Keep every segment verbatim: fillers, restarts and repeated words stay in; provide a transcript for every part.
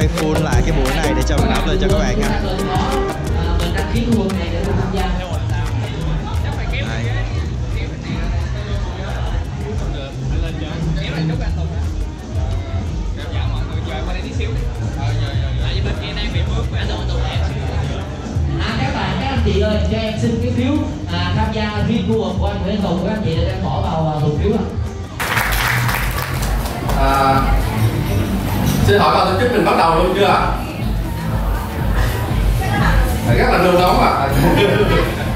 quay full lại cái buổi này để cho mình up lên cho các bạn nha. Chị ơi, cho em xin cái phiếu à, tham gia riêng của của anh Tùng của anh chị để em bỏ vào tủ phiếu ạ. À, xin hỏi ban tổ chức mình bắt đầu luôn chưa ạ? À, rất là nôn nóng ạ.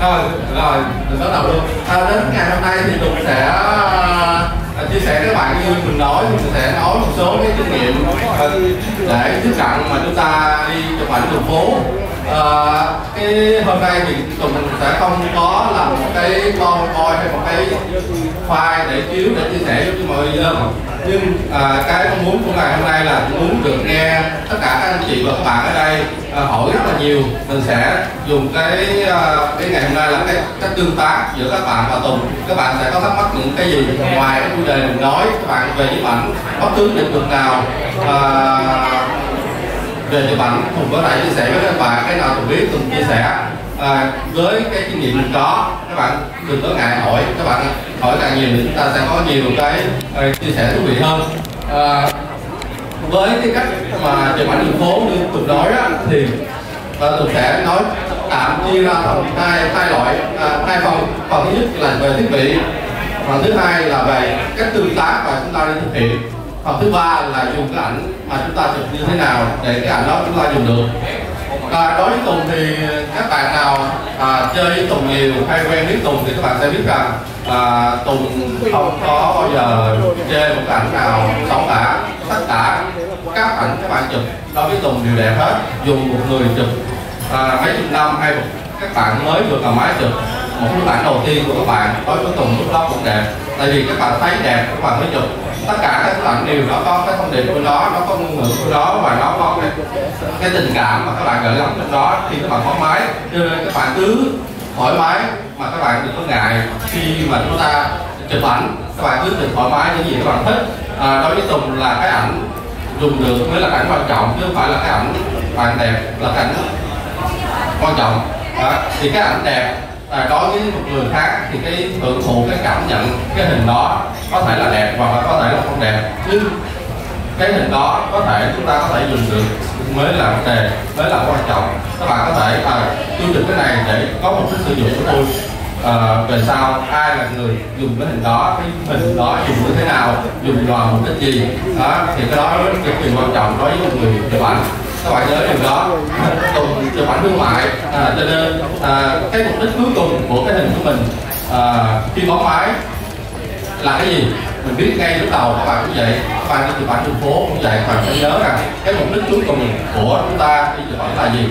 À, rồi mình bắt đầu luôn. À, đến ngày hôm nay thì Tùng sẽ à, chia sẻ các bạn như mình nói, mình sẽ nói một số cái kinh nghiệm à, để tiếp cận mà chúng ta đi chụp ảnh đường phố. À, cái hôm nay thì tụi mình sẽ không có làm một cái con coi hay một cái file để chiếu để chia sẻ với mọi người dân, nhưng à, cái mong muốn của ngày hôm nay là muốn được nghe tất cả các anh chị và các bạn ở đây à, hỏi rất là nhiều. Mình sẽ dùng cái à, cái ngày hôm nay là cái cách tương tác giữa các bạn và Tùng. Các bạn sẽ có thắc mắc những cái gì ngoài cái chủ đề mình nói, các bạn về những ảnh bất cứ lĩnh vực nào à, về chụp ảnh Tùng có thể chia sẻ với các bạn, cái nào Tùng biết Tùng chia sẻ à, với cái kinh nghiệm mình có. Các bạn đừng có ngại hỏi, các bạn hỏi càng nhiều thì chúng ta sẽ có nhiều cái à, chia sẻ thú vị hơn. À, với cái cách mà chụp ảnh đường phố như Tùng nói đó, thì à, Tùng sẽ nói tạm chia ra thành hai hai loại, à, hai phần. Phần thứ nhất là về thiết bị, phần thứ hai là về cách tương tác mà chúng ta nên thực hiện. Phần thứ ba là dùng cái ảnh mà chúng ta chụp như thế nào để cái ảnh đó chúng ta dùng được. À, đối với Tùng thì các bạn nào à, chơi với Tùng nhiều hay quen biết Tùng thì các bạn sẽ biết rằng à, Tùng không có bao giờ chơi một cái ảnh nào xấu cả. Tất cả các ảnh các bạn chụp đối với Tùng đều đẹp hết. Dù một người chụp à, mấy chục năm hay một các bạn mới vừa cầm máy chụp, một cái ảnh đầu tiên của các bạn đối với Tùng lúc đó cũng đẹp. Tại vì các bạn thấy đẹp các bạn mới chụp. Tất cả các ảnh đều nó có cái thông điệp của nó, nó có ngôn ngữ của nó và nó có cái, cái tình cảm mà các bạn gửi gắm trong đó khi các bạn có máy. Cho nên các bạn cứ thoải mái mà các bạn đừng có ngại khi mà chúng ta chụp ảnh. Các bạn cứ tự thoải mái những gì các bạn thích. À, đối với Tùng là cái ảnh dùng được mới là cái ảnh quan trọng, chứ không phải là cái ảnh bạn đẹp là cái ảnh quan trọng. À, thì cái ảnh đẹp à, đối với một người khác thì cái hưởng thụ cái cảm nhận cái hình đó có thể là đẹp hoặc là có thể là không đẹp, nhưng cái hình đó có thể chúng ta có thể dùng được mới là vấn đề, mới là quan trọng. Các bạn có thể à, dùng được cái này để có một cái sử dụng của tôi à, về sau ai là người dùng cái hình đó, cái hình đó dùng như thế nào, dùng vào mục đích gì đó, thì cái đó là cái điều quan trọng đối với một người chụp ảnh. Các bạn nhớ điều đó. Tùng chụp ảnh thương mại à, cho nên à, cái mục đích cuối cùng của cái hình của mình à, khi bó máy là cái gì mình biết ngay lúc đầu. Các bạn cũng vậy, các bạn đi chụp ảnh đường phố cũng vậy, các bạn phải nhớ rằng cái mục đích cuối cùng của chúng ta đi chụp ảnh là gì,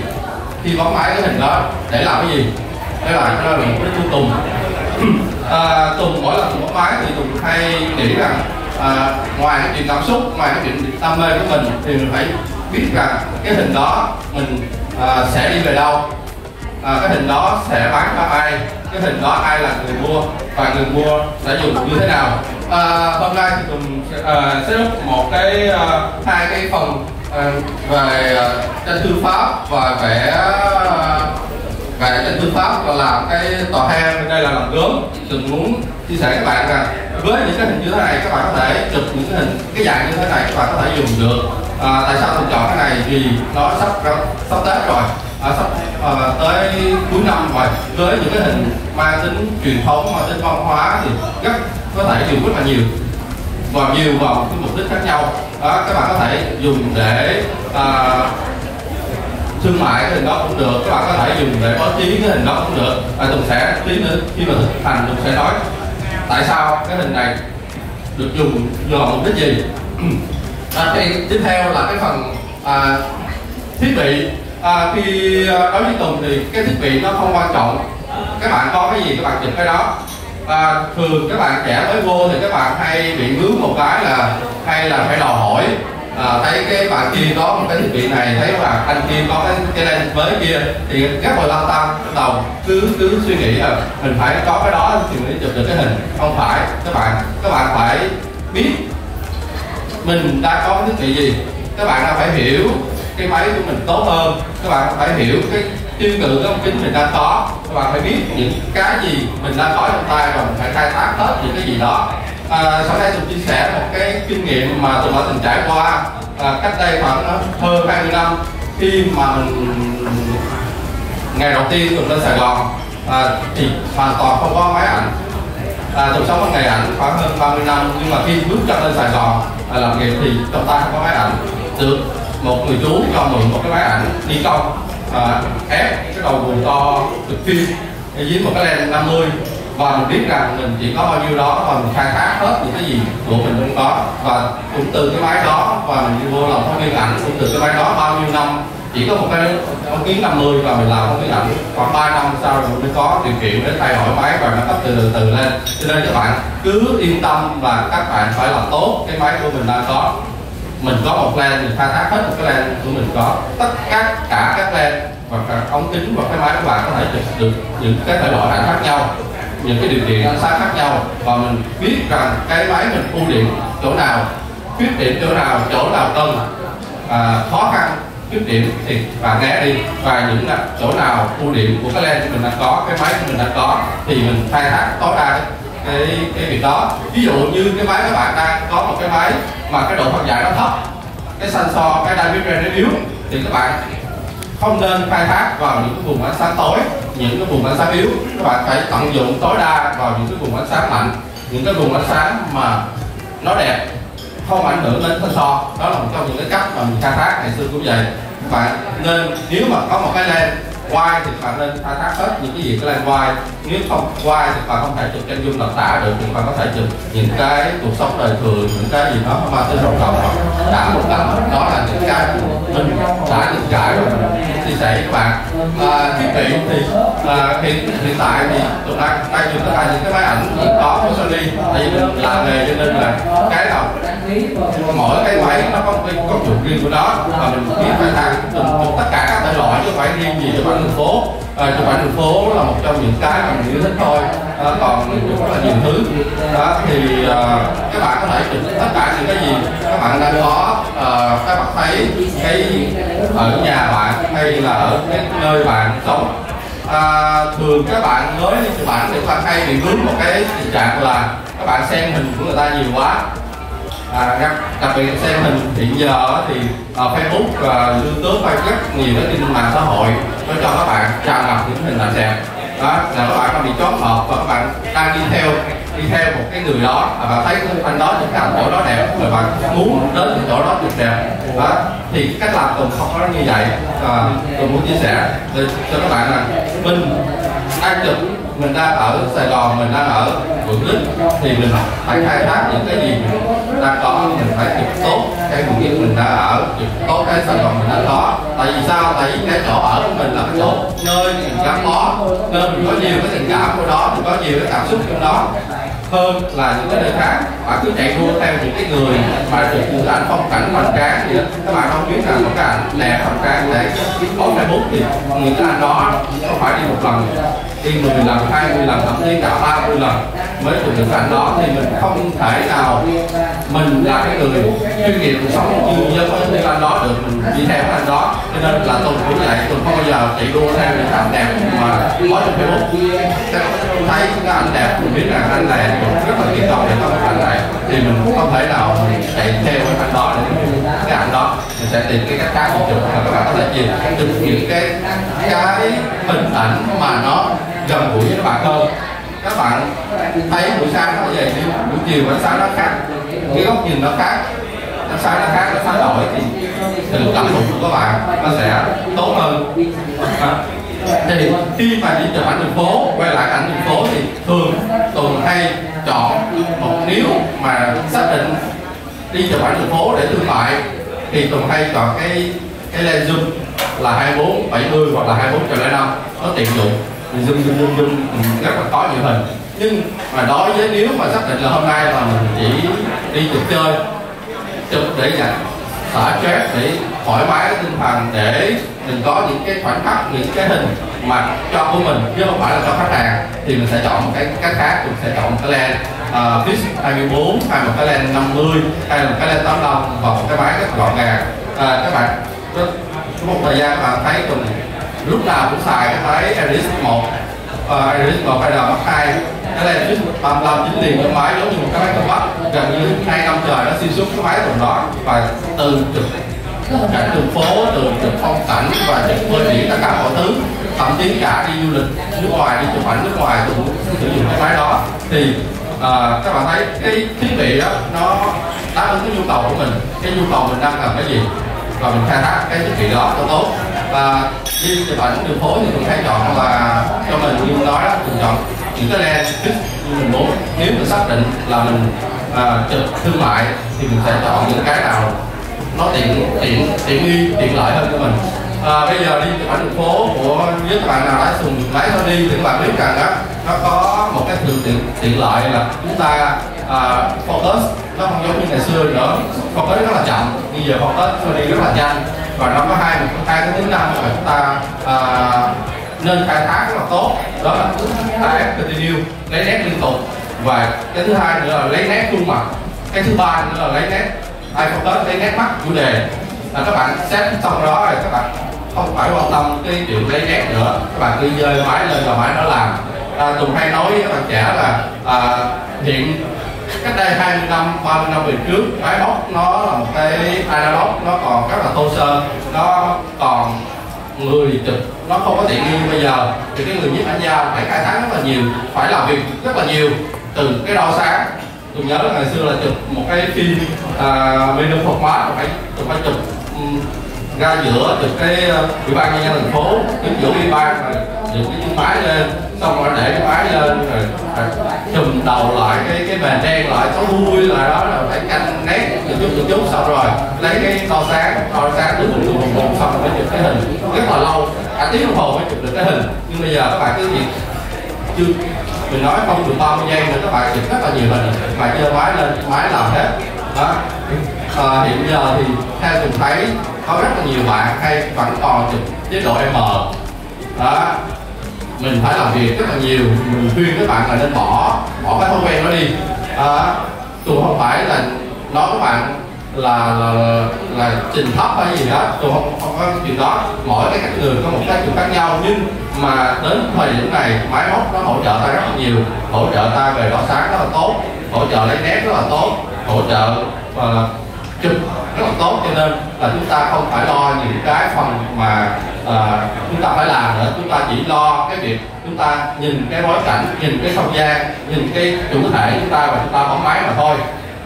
khi bó máy cái hình đó để làm cái gì, đó là đó là mục đích của Tùng. À, Tùng mỗi lần Tùng bó máy thì Tùng hay nghĩ rằng à, ngoài cái chuyện cảm xúc, ngoài cái chuyện đam mê của mình thì mình phải biết rằng cái hình đó mình à, sẽ đi về đâu, à, cái hình đó sẽ bán cho ai, cái hình đó ai là người mua và người mua sẽ dùng như thế nào. À, hôm nay thì Tùng à, sẽ đúc một cái à, hai cái phần à, về tranh thư pháp và vẽ về tranh thư pháp là làm cái tòa hè bên đây là làm gốm. Tùng muốn chia sẻ các bạn rằng với những cái hình như thế này các bạn có thể chụp những cái hình cái dạng như thế này các bạn có thể dùng được. À, tại sao Tùng chọn cái này vì nó sắp sắp Tết rồi, à, sắp à, tới cuối năm rồi, với những cái hình mang tính truyền thống, mang tính văn hóa thì rất có thể dùng rất là nhiều và nhiều vào một cái mục đích khác nhau. À, các bạn có thể dùng để à, thương mại cái hình đó cũng được, các bạn có thể dùng để báo chí cái hình đó cũng được. À, Tùng sẽ tí nữa khi mà thực hành Tùng sẽ nói tại sao cái hình này được dùng vào mục đích gì. À, thì tiếp theo là cái phần à, thiết bị. À, khi đối với Tùng thì cái thiết bị nó không quan trọng, các bạn có cái gì các bạn chụp cái đó. À, thường các bạn trẻ mới vô thì các bạn hay bị ngứa một cái là hay là phải đòi hỏi à, thấy cái bạn kia có một cái thiết bị này, thấy là anh kia có cái, cái lens mới kia thì rất là lao tâm đầu, cứ cứ suy nghĩ là mình phải có cái đó thì mới chụp được cái hình. Không phải, các bạn các bạn phải biết mình đã có cái thiết bị gì, các bạn đã phải hiểu cái máy của mình tốt hơn. Các bạn phải hiểu cái tiêu cự cái ống kính mình đang có, các bạn phải biết những cái gì mình đang có trong tay và mình phải khai thác hết những cái gì đó. À, sau đây Tùng chia sẻ một cái kinh nghiệm mà Tùng đã từng trải qua à, cách đây khoảng hơn hai mươi năm, khi mà mình ngày đầu tiên Tùng lên Sài Gòn à, thì hoàn toàn không có máy ảnh. À, Tùng sống ở nghề ảnh khoảng hơn ba mươi năm, nhưng mà khi bước chân lên Sài Gòn à, làm nghiệp thì trong tay không có máy ảnh. Được một người chú cho mượn một cái máy ảnh Nikon à, ép cái đầu gù to chụp phim dưới một cái lens năm mươi, và mình biết rằng mình chỉ có bao nhiêu đó và mình khai thác hết những cái gì của mình cũng có. Và cũng từ cái máy đó, và mình vô lòng phóng viên ảnh, cũng từ cái máy đó bao nhiêu năm chỉ có một cái ống kính năm mươi và mình làm ống kính ảnh khoảng ba năm sau rồi mới có điều kiện để thay đổi máy và nâng cấp từ, từ từ lên. Cho nên các bạn cứ yên tâm và các bạn phải làm tốt cái máy của mình đang có. Mình có một lens, mình khai thác hết một cái lens của mình có, tất cả cả các lens và cả ống kính và cái máy của bạn có thể chụp được những cái thể loại ảnh khác nhau, những cái điều kiện ánh sáng khác nhau, và mình biết rằng cái máy mình ưu điểm chỗ nào, khuyết điểm chỗ nào, chỗ nào cần à, khó khăn khuyết điểm thì bạn né đi, và những là chỗ nào ưu điểm của cái lens mình đã có, cái máy mình đã có thì mình khai thác tối đa cái cái việc đó. Ví dụ như cái máy các bạn đang có một cái máy mà cái độ phân giải nó thấp, cái sensor, cái dynamic range nó yếu, thì các bạn không nên khai thác vào những cái vùng ánh sáng tối, những cái vùng ánh sáng yếu. Các bạn phải tận dụng tối đa vào những cái vùng ánh sáng mạnh, những cái vùng ánh sáng mà nó đẹp, không ảnh hưởng đến sensor. Đó là một trong những cái cách mà mình khai thác. Ngày xưa cũng vậy, các bạn nên nếu mà có một cái lens wide thì các bạn nên khai thác hết những cái gì cái lens wide. Nếu không wide thì các bạn không thể chụp chân dung đặc tả được, thì các bạn có thể chụp những cái cuộc sống đời thường, những cái gì đó mà tới rộng rộng hoặc đã một tấm. Đó là những cái mình đã được trải rồi chia sẻ với các bạn. À, thiết bị thì à, hiện, hiện tại thì tụi đang đang dùng tất cả những cái máy ảnh hiện có của Sony, tại vì mình làm nghề cho nên là cái nào mỗi cái máy nó có một cái công dụng riêng của nó, và mình biết phải thang chụp tất cả các thể loại chứ phải riêng gì chụp ảnh đường phố. À, chụp ảnh đường phố là một trong những cái mà mình yêu thích thôi. À, còn mình chụp rất là nhiều thứ. Đó, thì à, các bạn có thể chụp tất cả những cái gì các bạn đang có. À, các bạn thấy cái ở nhà bạn hay là ở cái nơi bạn sống, à, thường các bạn mới đi chụp ảnh thì các bạn hay bị vướng một cái tình trạng là các bạn xem hình của người ta nhiều quá. À, đặc biệt xem hình hiện giờ thì à, Facebook, à, YouTube hay rất nhiều cái trên mạng xã hội nó cho các bạn tràn ngập những hình ảnh đẹp. Đó là các bạn đã bị chót hợp và các bạn đang đi theo đi theo một cái người đó, và bạn thấy anh đó chụp ảnh chỗ đó đẹp rồi bạn muốn đến cái chỗ đó chụp đẹp. Đó, thì cách làm Tùng không có như vậy. À, Tùng muốn chia sẻ cho các bạn là mình đang chụp, mình đang ở Sài Gòn, mình đang ở Quận Lít thì mình phải khai thác những cái gì mình đang có, mình phải chụp tốt cái vùng yên mình đã ở, chụp tốt cái Sài Gòn mình đã có. Tại vì sao? Tại vì cái chỗ ở của mình là cái chỗ nơi mình gắn bó, nên mình có nhiều cái tình cảm của đó, mình có nhiều cái cảm xúc trong đó hơn là những cái nơi khác. Bạn cứ chạy đua theo những cái người mà chụp những ảnh phong cảnh hoành tráng gì đó, các bạn không biết là một cái ảnh đẹp hoành tráng để bỏ Facebook thì những cái ảnh đó không phải đi một lần, đi mười lần, hai mươi lần, thậm chí cả ba mươi lần mới chụp được ảnh đó. Thì mình không thể nào mình là cái người chuyên nghiệp sống như dân với cái ảnh đó được, mình đi theo cái ảnh đó. Cho nên là Tùng cũng vậy, Tùng không bao giờ chạy đua theo những ảnh đẹp mà có trên Facebook. Các bạn thấy cái ảnh đẹp, mình biết rằng anh này rất là kỹ thuật để có cái ảnh này, thì mình cũng không thể nào mình chạy theo cái ảnh đó để cái ảnh đó. Mình sẽ tìm cái cách khác một chút là các bạn có thể nhìn được những cái cái hình ảnh mà nó gần gũi với các bạn hơn. Các bạn thấy buổi sáng nó vậy, buổi chiều và sáng nó khác, cái góc nhìn nó khác, ánh sáng nó khác, nó thay đổi thì sự cảm thụ của các bạn nó sẽ tốt hơn. Thì khi mà đi chụp ảnh đường phố, quay lại ảnh đường phố thì thường Tùng hay chọn một, nếu mà xác định đi chụp ảnh đường phố để thương mại thì Tùng hay chọn cái cái lens zoom là hai mươi bốn bảy mươi hoặc là hai mươi bốn chấm năm, nó tiện dụng. Mình zoom zoom zoom zoom rất là có nhiều hình. Nhưng mà đối với nếu mà xác định là hôm nay là mình chỉ đi chụp chơi, chụp để dành xả stress, để thoải mái cái tinh thần, để mình có những cái khoảnh khắc, những cái hình mà cho của mình chứ không phải là cho khách hàng, thì mình sẽ chọn một cái cách khác. Mình sẽ chọn một cái lens uh, fix hai mươi bốn, hay một cái lens năm mươi, hay một cái lens tám mươi lăm và một cái máy rất gọn gàng. à, các bạn rất, một thời gian các bạn thấy Tùng lúc nào cũng xài cái máy Eric một, Eric một hay là Mark hai, cái này Eric ba mươi lăm chính tiền cái máy giống như một cái máy cơ bắp, gần như hai năm trời nó xuyên suốt cái máy Tùng đó, và từ trực cảnh đường phố, đường trực phong cảnh và trực bơi biển tất cả mọi thứ, thậm chí cả đi du lịch nước ngoài, đi chụp ảnh nước ngoài cũng sử dụng cái máy đó. Thì à, các bạn thấy cái thiết bị đó nó đáp ứng cái nhu cầu của mình, cái nhu cầu mình đang cần cái gì và mình khai thác cái thiết bị đó cho tốt. Và đi chụp ảnh đường phố thì mình hay chọn là cho mình như nói đó, mình chọn những cái lens fix như mình muốn. Nếu mình xác định là mình à, chụp thương mại thì mình sẽ chọn những cái nào nó tiện tiện tiện nghi tiện lợi hơn cho mình. À, bây giờ đi chụp ảnh đường phố của nếu các bạn nào đã dùng máy Sony thì các bạn biết rằng đó nó có một cái sự tiện, tiện lợi là chúng ta à, focus nó không giống như ngày xưa nữa, focus rất là chậm, bây giờ focus Sony rất là nhanh và nó có hai hai cái tính năng mà chúng ta à, nên khai thác rất là tốt, đó là ta continue lấy nét liên tục, và cái thứ hai nữa là lấy nét khuôn mặt, cái thứ ba nữa là lấy nét iFocus, lấy nét mắt chủ đề. Là các bạn xét xong đó rồi các bạn không phải quan tâm cái chuyện lấy nét nữa, các bạn đi dơi máy lên và máy nó làm. À, Tùng hay nói với bạn trẻ là à, hiện cách đây hai mươi năm, ba mươi năm về trước máy móc nó là một cái analog, nó còn rất là thô sơ, nó còn người chụp nó không có tiện nghi. Bây giờ thì cái người nhiếp ảnh gia phải khai thác rất là nhiều, phải làm việc rất là nhiều từ cái đầu sáng. Tôi nhớ là ngày xưa là chụp một cái phim menu phật hóa phải chụp phải chụp ra giữa, chụp cái ủy ban nhân dân thành phố, đứng giữa ủy ban rồi chụp cái chiếc máy lên, xong rồi để cái máy lên rồi chùm đầu lại cái cái mền đen lại, có vui lại đó là phải canh nét từng chút từng chút, xong rồi lấy cái to sáng to sáng đứng một một một xong rồi mới chụp cái hình rất là lâu, cả tiếng đồng hồ mới chụp được cái hình. Nhưng bây giờ các bạn cứ việc chưa mình nói không được ba mươi giây nữa các bạn chụp rất là nhiều hình, mà chơi máy lên máy làm hết đó. À, hiện giờ thì theo mình thấy có rất là nhiều bạn hay vẫn còn chụp chế độ M đó, mình phải làm việc rất là nhiều. Mình khuyên các bạn là nên bỏ bỏ cái thói quen đó đi. À, tôi không phải là nói các bạn là là, là trình thấp hay gì đó, tôi không, không có chuyện đó. Mỗi cái cách người có một cách chụp khác nhau, nhưng mà đến thời điểm này máy móc nó hỗ trợ ta rất là nhiều, hỗ trợ ta về độ sáng rất là tốt, hỗ trợ lấy nét rất là tốt, hỗ trợ và chụp rất là tốt, cho nên là chúng ta không phải lo những cái phần mà à, chúng ta phải làm nữa. Chúng ta chỉ lo cái việc chúng ta nhìn cái bối cảnh, nhìn cái không gian, nhìn cái chủ thể chúng ta và chúng ta bấm máy mà thôi,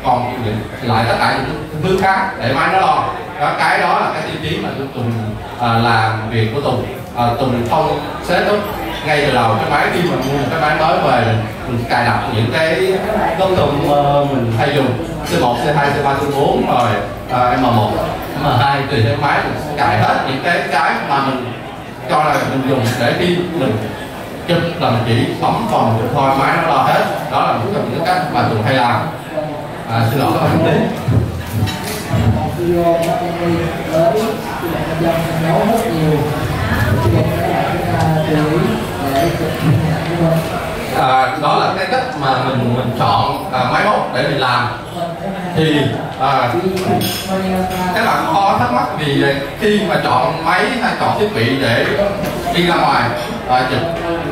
còn lại tất cả những thứ khác để máy nó lo. Đó, cái đó là cái tiêu chí mà Tùng à, làm việc của Tùng. À, Tùng không xếp tốt ngay từ đầu cái máy, khi mà mua cái máy mới về mình cài đặt những cái công dụng uh, mình hay dùng C một, C hai, C ba, C bốn rồi uh, M một, M hai tùy theo máy mình cài hết những cái cái mà mình cho là mình dùng để khi mình chụp là mình chỉ bấm vào một thôi, máy nó lo hết. Đó là một trong những cách mà Tùng hay làm. À, xin lỗi các bạn tí. À, đó là cái cách mà mình mình chọn à, máy móc để mình làm. Thì à, các bạn có thắc mắc vì khi mà chọn máy hay chọn thiết bị để đi ra ngoài à, chụp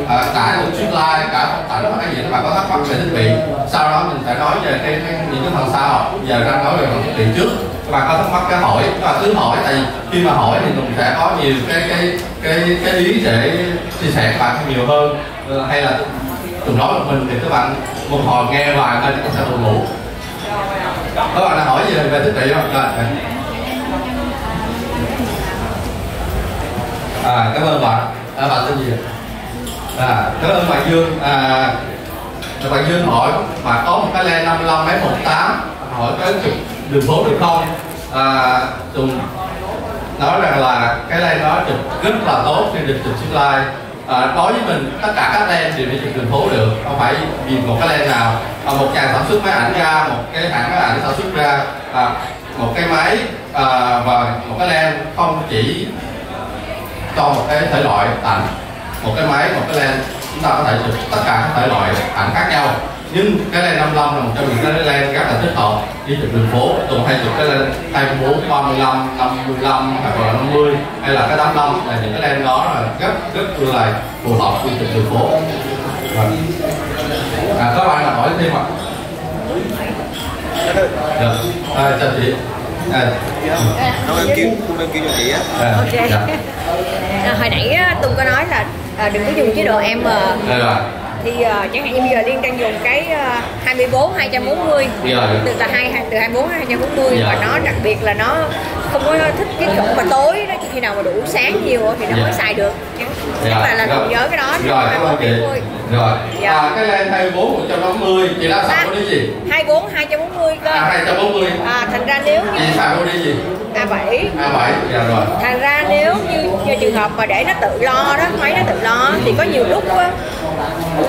à, cả những shoot live, cả phong cảnh hay gì, các bạn có thắc mắc về thiết bị, sau đó mình sẽ nói về cái, cái những cái phần sau. Giờ đang nói về thiết bị trước, các bạn có thắc mắc cái hỏi và cứ hỏi, tại vì khi mà hỏi thì mình sẽ có nhiều cái cái cái cái ý để chia sẻ các bạn nhiều hơn. Hay là Tùng nói một mình thì các bạn một hồi nghe vài bên cũng sẽ buồn ngủ. Các bạn đã hỏi gì về thiết bị không? À, cảm ơn bạn. À, bạn tên gì? À, cảm ơn bạn Dương. À, bạn Dương hỏi bạn có một cái lens năm mươi lăm mấy một tám, hỏi cái đường phố được không? À, Tùng nói rằng là cái lens đó chụp rất là tốt khi được chụp xuyên live. À, đối với mình tất cả các lens đều đi chụp đường phố được, không phải vì một cái lens nào. À, một nhà sản xuất máy ảnh ra, một cái hãng máy ảnh sản xuất ra à, một cái máy à, và một cái lens, không chỉ cho một cái thể loại ảnh, một cái máy, một cái lens, chúng ta có thể chụp tất cả các thể loại ảnh khác nhau. nhưng cái này năm mươi lăm là một trong những cái lens rất là thích hợp đi chụp đường phố. Tùng hay chụp cái lens hai mươi bốn, ba mươi lăm, năm mươi lăm hoặc là năm mươi hay là cái tám mươi lăm, là những cái lens đó là rất rất là phù hợp khi chụp đường phố. À, các bạn là hỏi thêm ạ? Được, à, chào chị. À, không em kêu, không em kêu cho chị á. Ok. À, hồi nãy Tùng có nói là à, đừng có dùng chế độ em. Đây rồi. Thì uh, chẳng hạn như bây giờ Liên đang dùng cái uh, hai mươi bốn hai trăm bốn mươi, yeah. từ là hai từ hai mươi bốn hai trăm bốn mươi, yeah. và nó đặc biệt là nó không có thích cái chỗ mà tối, nó chỉ khi nào mà đủ sáng nhiều thì nó yeah. mới xài được. Chắc yeah. là Tùng nhớ cái đó. Rồi, hai mươi bốn hai trăm bốn mươi. Rồi. Yeah. À, cái lên hai mươi bốn một trăm năm mươi thì nó xài mô đi gì? hai mươi bốn hai trăm bốn mươi cơ. À, hai trăm bốn mươi. À, thành ra nếu như xài mô đi gì? A bảy. A bảy, dạ rồi. Thành ra nếu như, như trường hợp mà để nó tự lo đó, máy nó tự lo thì có nhiều lúc đó,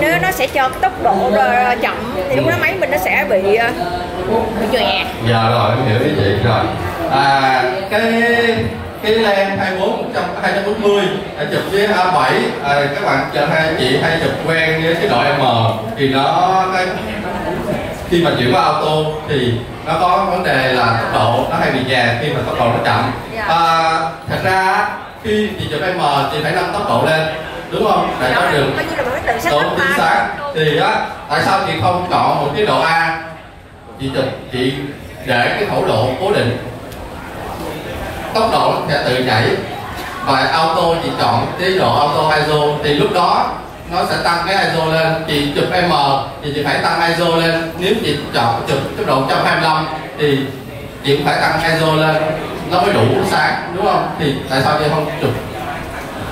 nếu nó sẽ cho cái tốc độ chậm thì lúc đó máy mình nó sẽ bị bị chòe. Dạ rồi, em hiểu ý chị rồi. À, cái cái lens hai mươi bốn một trăm hai trăm bốn mươi chụp với A bảy, à, các bạn chờ hai chị hay chụp quen với cái độ M thì nó cái, khi mà chuyển qua auto thì nó có vấn đề là tốc độ nó hay bị già khi mà tốc độ nó chậm. Yeah. À, thật ra khi chị chụp M thì phải nâng tốc độ lên, đúng không? Để có được độ chính xác. Thì á, tại sao chị không chọn một cái độ A, chị chụp chị để cái khẩu độ cố định, tốc độ nó sẽ tự nhảy, và auto chị chọn chế độ auto i ét ô thì lúc đó nó sẽ tăng cái i ét ô lên. Chị chụp M thì chị phải tăng i ét ô lên, nếu chị chọn chụp tốc độ một trăm hai mươi lăm thì chị phải tăng i ét ô lên nó mới đủ sáng, đúng không? Thì tại sao chị không chụp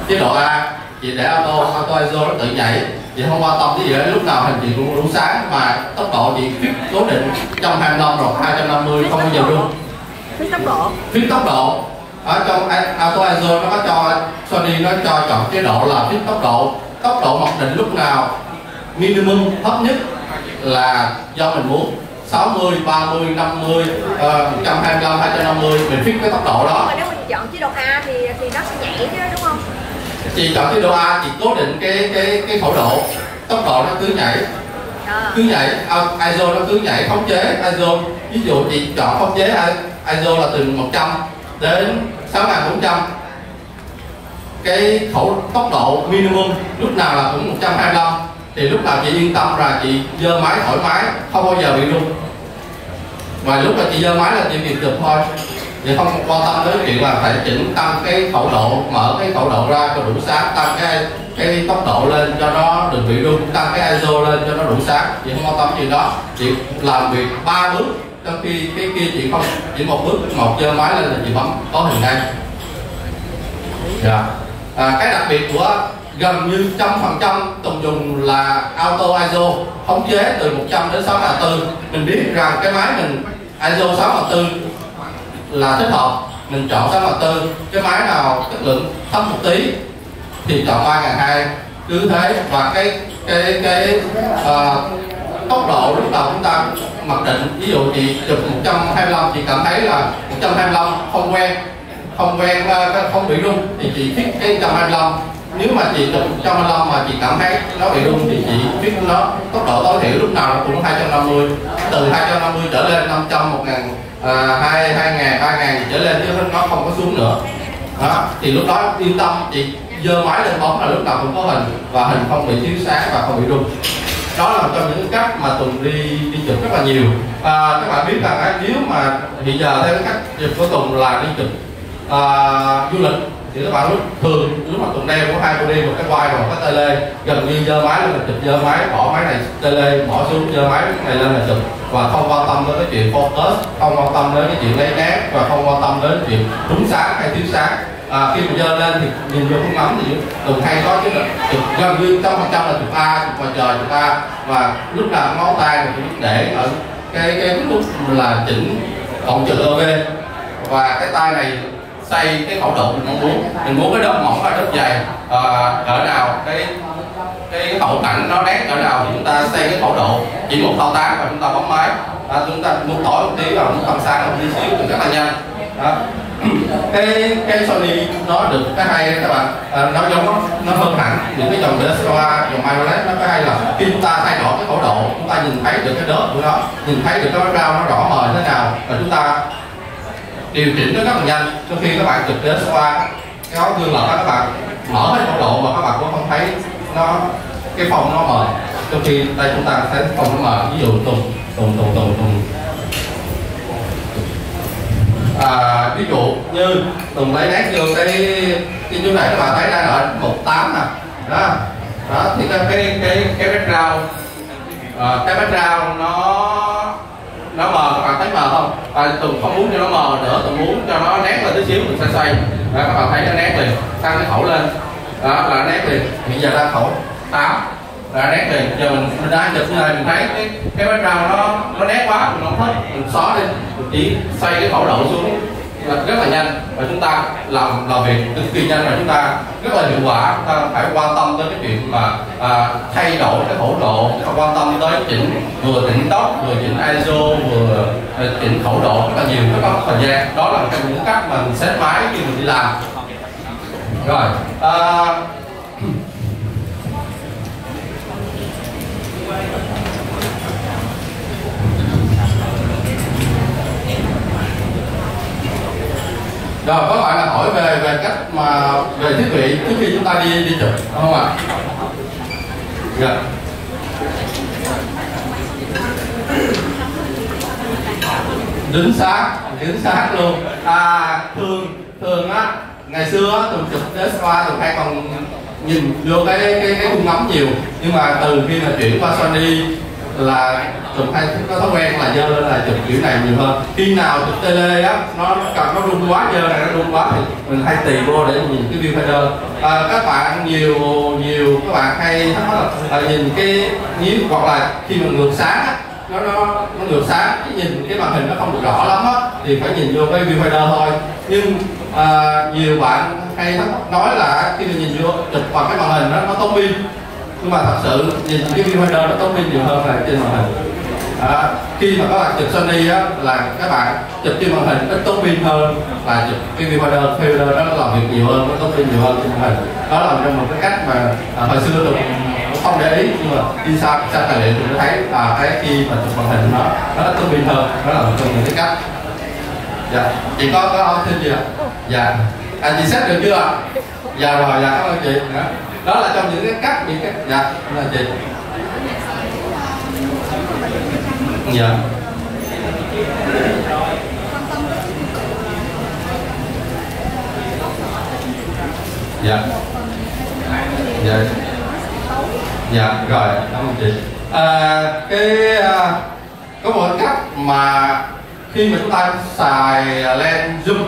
chế độ A, chị để auto auto i ét ô nó tự nhảy, chị không quan tâm cái gì đấy, lúc nào hình chị cũng đủ sáng mà tốc độ chị cố định một trăm hai mươi lăm rồi hai trăm năm mươi không bao giờ luôn. Phím tốc độ, phím tốc độ ở trong auto i ét ô nó có cho Sony nó cho chọn chế độ là phím tốc độ. Tốc độ mặc định lúc nào minimum thấp nhất là do mình muốn sáu mươi, ba mươi, năm mươi, uh, một trăm hai mươi lăm, hai trăm năm mươi mình fix cái tốc độ đó. Mà nếu mình chọn chế độ A thì thì nó sẽ nhảy chứ, đúng không? Chị chọn chế độ A chị cố định cái cái cái khẩu độ, tốc độ nó cứ nhảy, à. cứ nhảy, i ét ô nó cứ nhảy, khống chế i ét ô. Ví dụ chị chọn khống chế i ét ô là từ một trăm đến sáu nghìn bốn trăm. Cái khẩu tốc độ minimum lúc nào là cũng một trăm hai mươi lăm thì lúc nào chị yên tâm là chị dơ máy thoải mái, không bao giờ bị rung. Và lúc mà chị dơ máy là chị việc được thôi, thì không quan tâm tới chuyện là phải chỉnh tăng cái khẩu độ, mở cái khẩu độ ra cho đủ sáng, tăng cái cái tốc độ lên cho nó đừng bị rung, tăng cái i ét ô lên cho nó đủ sáng. Chị không quan tâm chuyện đó, chị làm việc ba bước, trong khi cái kia chị không, chỉ một bước, một dơ máy lên là chị bấm có hình đây. Dạ. À, cái đặc biệt của gần như trăm phần trăm Tùng dùng là auto i ét ô khống chế từ một trăm đến sáu nghìn bốn trăm. Mình biết rằng cái máy mình i ét ô sáu nghìn bốn trăm là thích hợp, mình chọn sáu nghìn bốn trăm. Cái máy nào chất lượng thấp một tí thì chọn ba nghìn hai trăm, cứ thế. Và cái cái cái à, tốc độ lúc đầu chúng ta mặc định, ví dụ chị chụp một trăm hai mươi lăm chị cảm thấy là một trăm hai mươi lăm không quen không quen không bị rung thì chị fix cái một trăm hai mươi lăm. Nếu mà chị chụp một trăm hai mươi lăm mà chị cảm thấy nó bị rung thì chị fix nó tốc độ tối thiểu lúc nào cũng hai trăm năm mươi, từ hai trăm năm mươi trở lên, năm trăm, một nghìn, hai nghìn, ba nghìn trở lên chứ nó không có xuống nữa. Đó, thì lúc đó yên tâm, chị dơ máy lên bóng là lúc nào cũng có hình và hình không bị thiếu sáng và không bị rung. Đó là một trong những cách mà Tùng đi đi chụp rất là nhiều. À, các bạn biết là nếu mà hiện giờ theo cách chụp của Tùng là đi chụp À, du lịch thì các bạn lúc thường lúc mà Tùng đeo có hai cô đi, một cái quai và một cái tele, gần như dơ máy là chụp, dơ máy bỏ máy này tele bỏ xuống, dơ máy này lên là chụp, và không quan tâm đến cái chuyện focus, không quan tâm đến cái chuyện lấy nét và không quan tâm đến chuyện đúng sáng hay thiếu sáng. À, khi mình dơ lên thì nhìn vô không ngắm gì Tùng hay có chứ chụp gần như trăm phần trăm là chụp A, chụp ngoài trời chụp A, và lúc nào ngón tay mình cũng để ở cái cái lúc là chỉnh cộng trừ ô vê, và cái tay này xây cái khẩu độ mình mong muốn. Mình muốn cái đất mỏng và đất dày à, ở nào cái cái khẩu cảnh nó nét ở nào thì chúng ta xây cái khẩu độ, chỉ một thao tác và chúng ta bấm máy. À, chúng ta muốn tối một tí và muốn tầm sáng một tí xíu thì rất là nhanh. Đó. cái cái Sony nó được cái hay các bạn, à, nó giống nó, nó hơn hẳn những cái dòng Vespa, dòng Mayonet. Nó có hay là khi chúng ta thay đổi cái khẩu độ, chúng ta nhìn thấy được cái đớt của nó, nhìn thấy được cái background nó rõ mờ thế nào, và chúng ta điều chỉnh nó rất là nhanh. Trong khi các bạn chụp Vespa nó gương lật các bạn mở hết khẩu độ mà các bạn cũng không thấy nó cái phòng nó mờ, trong khi đây chúng ta sẽ phòng nó mờ. Ví dụ Tùng Tùng Tùng Tùng Tùng À, ví dụ như Tùng lấy nét vô cái cái chỗ này các bạn thấy đang ở một tám nè. Đó. Đó thì cái cái cái cái background à, cái background nó nó mờ, các bạn thấy mờ không? À, Tùng không muốn cho nó mờ nữa, Tùng muốn cho nó nét lên tí xíu, mình sẽ xoay. Đó, các bạn thấy nó nét liền, tăng cái khẩu lên. Đó là nét liền. Hiện giờ đang khẩu tám. Là nét liền. Giờ mình mình đang chụp như này mình thấy cái cái background nó nó nét quá, mình không thích, mình xóa đi. Chỉ xoay cái khẩu độ xuống là rất là nhanh, và chúng ta làm làm việc cực kỳ nhanh, và chúng ta rất là hiệu quả. Chúng ta phải quan tâm tới cái chuyện mà à, thay đổi cái khẩu độ, quan tâm tới chỉnh vừa chỉnh tốc, vừa chỉnh i ét ô, vừa chỉnh khẩu độ rất là nhiều, rất là thời gian. Đó là một cái những cách mà mình set máy khi mình đi làm. Rồi à, rồi có bạn là hỏi về về cách mà về thiết bị trước khi chúng ta đi đi chụp không ạ? À? Yeah. Đứng sát, đứng sát luôn. À thường thường á, ngày xưa thường chụp Tesla thường hay còn nhìn vô cái cái cái khung ngắm nhiều, nhưng mà từ khi mà chuyển qua Sony là chụp hay có thói quen là dơ lên là chụp kiểu này nhiều hơn. Khi nào chụp tele á, nó cầm nó rung quá, dơ này nó rung quá thì mình hay tì vô để nhìn cái viewfinder. À, các bạn nhiều nhiều các bạn hay là nhìn cái nhiếp, hoặc là khi mình ngược sáng á, nó nó nó ngược sáng cái nhìn cái màn hình nó không được rõ lắm á, thì phải nhìn vô cái viewfinder thôi. Nhưng à, nhiều bạn hay nói là khi mình nhìn vô chụp vào cái màn hình nó nó tốn pin, nhưng mà thật sự nhìn cái viewfinder nó tốn pin nhiều hơn là trên màn hình. À, khi mà các bạn chụp Sony á, là các bạn chụp trên màn hình ít tốn pin hơn là chụp cái viewfinder, viewfinder đó nó làm việc nhiều hơn, nó tốn pin nhiều hơn trên màn hình. Đó là một cái cách mà à, hồi xưa tôi không để ý, nhưng mà đi xa xa tài liệu thì thấy à, cái khi mà chụp màn hình nó nó tốn pin hơn. Đó là một trong những cái cách. Dạ, chị có có hỏi thêm gì ạ? Dạ, anh chị xét được chưa ạ? Dạ rồi, dạ cảm ơn chị. Đó là trong những cái cách, những cái dạ là chị. Dạ. Dạ. Dạ. Dạ rồi, cảm ơn chị. À, cái có một cách mà khi mà chúng ta xài lens zoom,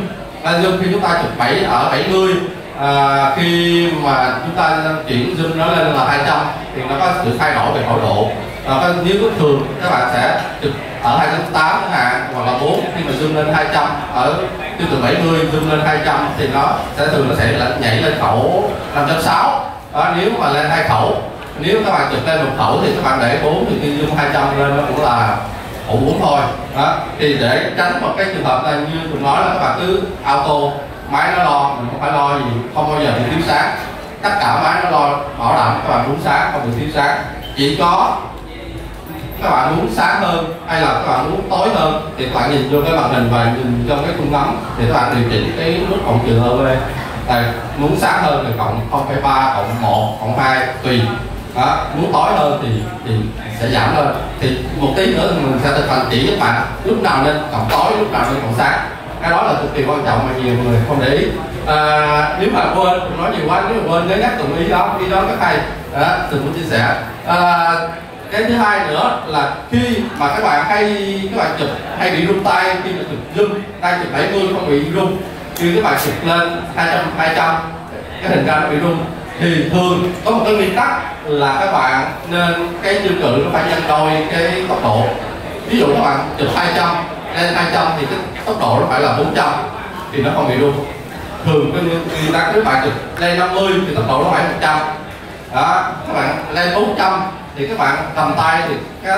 lens zoom khi chúng ta chụp bảy ở bảy mươi. À, khi mà chúng ta chuyển zoom nó lên là hai trăm thì nó có sự thay đổi về khẩu độ. À, nếu thường các bạn sẽ chụp ở hai chấm tám chẳng hạn, hoặc là bốn, khi mà zoom lên hai trăm ở tiêu chuẩn bảy mươi, zoom lên hai trăm thì nó sẽ thường nó sẽ nhảy lên khẩu năm chấm sáu. Đó, nếu mà lên hai khẩu, nếu các bạn chụp lên một khẩu thì các bạn để bốn, thì khi zoom hai trăm lên nó cũng là khẩu bốn thôi. Đó, thì để tránh một cái trường hợp là như mình nói là các bạn cứ auto, máy nó lo, mình không phải lo gì, không bao giờ bị thiếu sáng. Tất cả máy nó lo, bảo đảm các bạn đúng sáng, không bị thiếu sáng. Chỉ có các bạn muốn sáng hơn hay là các bạn muốn tối hơn thì các bạn nhìn vô cái màn hình và nhìn trong cái khung ngắm thì các bạn điều chỉnh cái mức cộng trừ hơn đây. À, muốn sáng hơn thì cộng không phẩy ba, cộng một, cộng hai tùy. Đó, muốn tối hơn thì thì sẽ giảm lên. Thì một tí nữa mình sẽ thực hành chỉ các bạn lúc nào nên cộng tối, lúc nào nên cộng sáng. Cái đó là cực kỳ quan trọng mà nhiều người không để ý. À, nếu mà quên, Tùng nói nhiều quá, nếu mà quên nhớ nhắc Tùng ý đó, ý đó các thầy đó, Tùng muốn chia sẻ. À, cái thứ hai nữa là khi mà các bạn hay các bạn chụp hay bị rung tay, khi mà chụp zoom tay chụp bảy mươi không bị rung, khi các bạn chụp lên hai trăm hai trăm cái hình ra nó bị rung, thì thường có một cái nguyên tắc là các bạn nên cái dương cự nó phải nhân đôi cái tốc độ. Ví dụ các bạn chụp hai trăm lên hai trăm thì cái tốc độ nó phải là bốn trăm thì nó không bị rung. Thường cái nguyên tắc các bạn chụp lên năm mươi thì tốc độ nó phải một trăm. Đó, các bạn lên bốn trăm thì các bạn cầm tay thì cái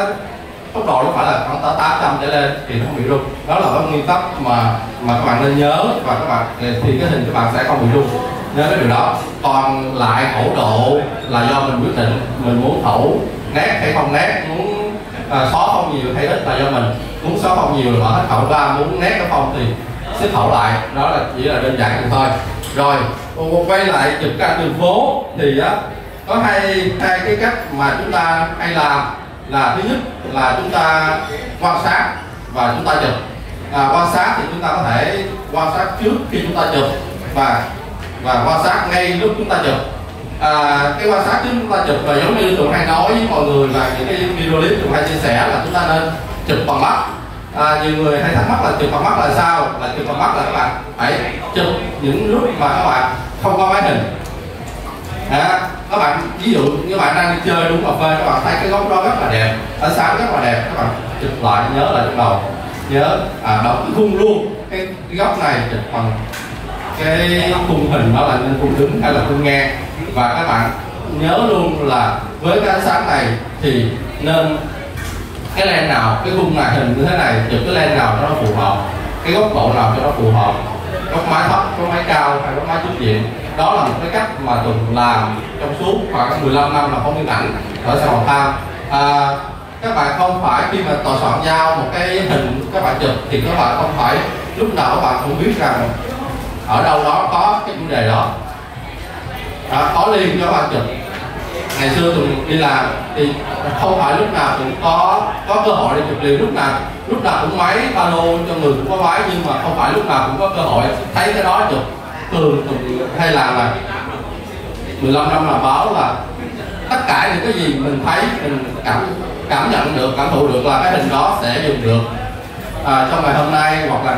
tốc độ nó phải là khoảng tám trăm trở lên thì nó không bị rung. Đó là cái nguyên tắc mà mà các bạn nên nhớ, và các bạn thì cái hình các bạn sẽ không bị rung. Nhớ cái điều đó. Còn lại khẩu độ là do mình quyết định, mình muốn khẩu nét hay không nét, muốn à, xóa không nhiều hay ít là do mình, muốn xóa không nhiều là bỏ hết khẩu ra, muốn nét cái không thì xếp khẩu lại. Đó là chỉ là đơn giản thôi. Rồi quay lại chụp cảnh đường phố thì á, có hai hai cái cách mà chúng ta hay làm. Là thứ nhất là chúng ta quan sát và chúng ta chụp. À, quan sát thì chúng ta có thể quan sát trước khi chúng ta chụp và và quan sát ngay lúc chúng ta chụp. À, cái quan sát trước chúng ta chụp là giống như Tùng hay nói với mọi người, là những cái video clip Tùng hay chia sẻ là chúng ta nên chụp bằng mắt. À, nhiều người hay thắc mắc là chụp bằng mắt là sao? Là chụp bằng mắt là các bạn hãy chụp những lúc mà các bạn không có máy hình. À, các bạn ví dụ như bạn đang đi chơi đúng cà phê, các bạn thấy cái góc đó rất là đẹp, ánh sáng rất là đẹp, các bạn chụp lại, nhớ lại trong đầu, nhớ à, đóng cái khung luôn, cái, cái góc này chụp bằng cái khung hình đó là nên khung đứng hay là khung ngang, và các bạn nhớ luôn là với cái ánh sáng này thì nên cái len nào, cái khung màn hình như thế này chụp cái len nào cho nó phù hợp, cái góc độ nào cho nó phù hợp, góc máy thấp, góc máy cao hay góc máy chính diện. Đó là một cái cách mà Tùng làm trong suốt khoảng mười lăm năm là phóng viên ảnh ở Sài Gòn Tham. À, các bạn không phải khi mà tòa soạn giao một cái hình các bạn chụp thì các bạn không phải lúc nào các bạn cũng biết rằng ở đâu đó có cái chủ đề đó, à, có liên cho các bạn chụp. Ngày xưa Tùng đi làm thì không phải lúc nào cũng có có cơ hội để chụp liền, lúc nào lúc nào cũng máy pano cho người cũng có máy, nhưng mà không phải lúc nào cũng có cơ hội thấy cái đó chụp. Thường Tùng hay làm là mười lăm năm làm báo là tất cả những cái gì mình thấy, mình cảm cảm nhận được, cảm thụ được là cái hình đó sẽ dùng được à, trong ngày hôm nay, hoặc là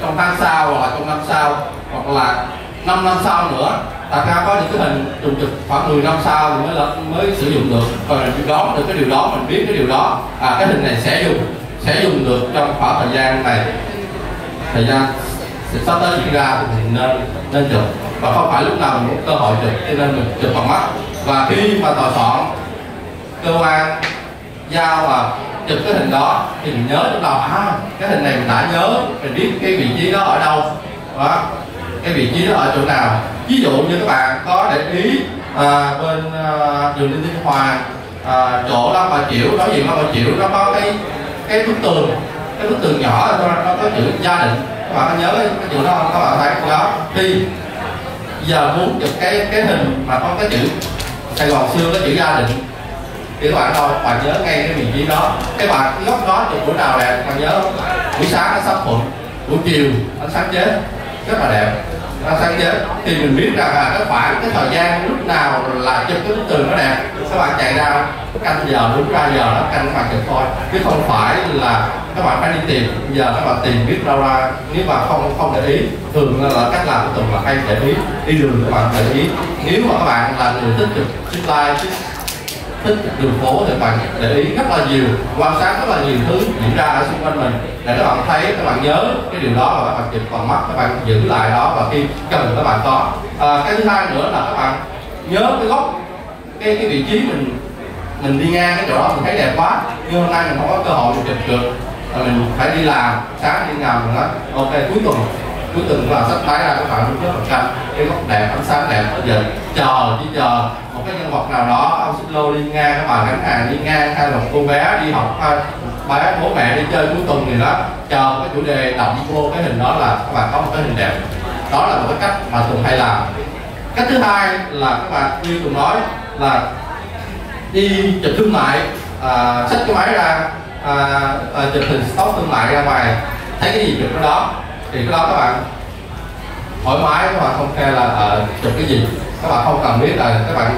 trong tháng sau, hoặc là trong năm sau, hoặc là năm năm sau nữa. Thật ra có những cái hình Tùng chụp khoảng mười năm sau mới là, mới sử dụng được, và mình đón được cái điều đó, mình biết cái điều đó, à, cái hình này sẽ dùng sẽ dùng được trong khoảng thời gian này, thời gian sắp tới diễn ra thì mình nên, nên chụp, và không phải lúc nào mình có cơ hội chụp, cho nên mình chụp bằng mắt. Và khi mà tòa soạn cơ quan giao và chụp cái hình đó thì mình nhớ trong đầu, à, cái hình này mình đã nhớ, mình biết cái vị trí đó ở đâu đó, cái vị trí đó ở chỗ nào. Ví dụ như các bạn có để ý à, bên à, đường Đinh Tiên Hoàng à, chỗ đó mà chịu đối diện đó mà chịu nó có cái cái bức tường cái bức tường nhỏ đó, nó có chữ Gia Định. Các bạn có nhớ cái chữ đó không? Các bạn thấy đó thì giờ muốn chụp cái cái hình mà có cái chữ Sài Gòn xưa, cái chữ Gia Định thì các bạn đâu, các bạn nhớ ngay cái vị trí đó. Các bạn cái góc đó chụp buổi nào đẹp, các bạn nhớ buổi sáng nó sắp thuận, buổi chiều ánh sáng chết rất là đẹp, ánh sáng chết thì mình biết rằng là các bạn cái thời gian lúc nào là chụp cái bức tường nó đẹp. Các bạn chạy ra canh giờ đúng ra giờ nó canh các bạn chụp thôi, chứ không phải là các bạn phải đi tìm. Giờ các bạn tìm biết đâu ra nếu mà không không để ý. Thường là cách làm của Tùng là hay để ý, đi đường các bạn để ý. Nếu mà các bạn là người thích chụp like, thích đường phố thì bạn để ý rất là nhiều, quan sát rất là nhiều thứ diễn ra ở xung quanh mình để các bạn thấy, các bạn nhớ cái điều đó, và các bạn chụp bằng mắt, các bạn giữ lại đó và khi cần các bạn có. À, cái thứ hai nữa là các bạn nhớ cái góc, cái cái vị trí mình mình đi ngang cái chỗ đó mình thấy đẹp quá, nhưng hôm nay mình không có cơ hội chụp được, mình phải đi làm, sáng đi làm rồi đó. Ok, cuối tuần cuối tuần là sắp tới ra các bạn cũng rất là canh cái góc đẹp, ánh sáng đẹp. Bây giờ chờ chỉ chờ một cái nhân vật nào đó, ông xích lô đi ngang, các bà bán hàng đi ngang, hay là cô bé đi học, hay bé bố mẹ đi chơi cuối tuần thì đó, chờ cái chủ đề động vô cái hình đó là các bạn có một cái hình đẹp. Đó là một cái cách mà Tùng hay làm. Cách thứ hai là các bạn như Tùng nói là đi chụp thương mại, à, xách cái máy ra, à, à, chụp hình stock thương mại ra ngoài, thấy cái gì chụp cái đó. Thì cái đó các bạn thoải mái, các bạn không kêu là à, chụp cái gì, các bạn không cần biết là các bạn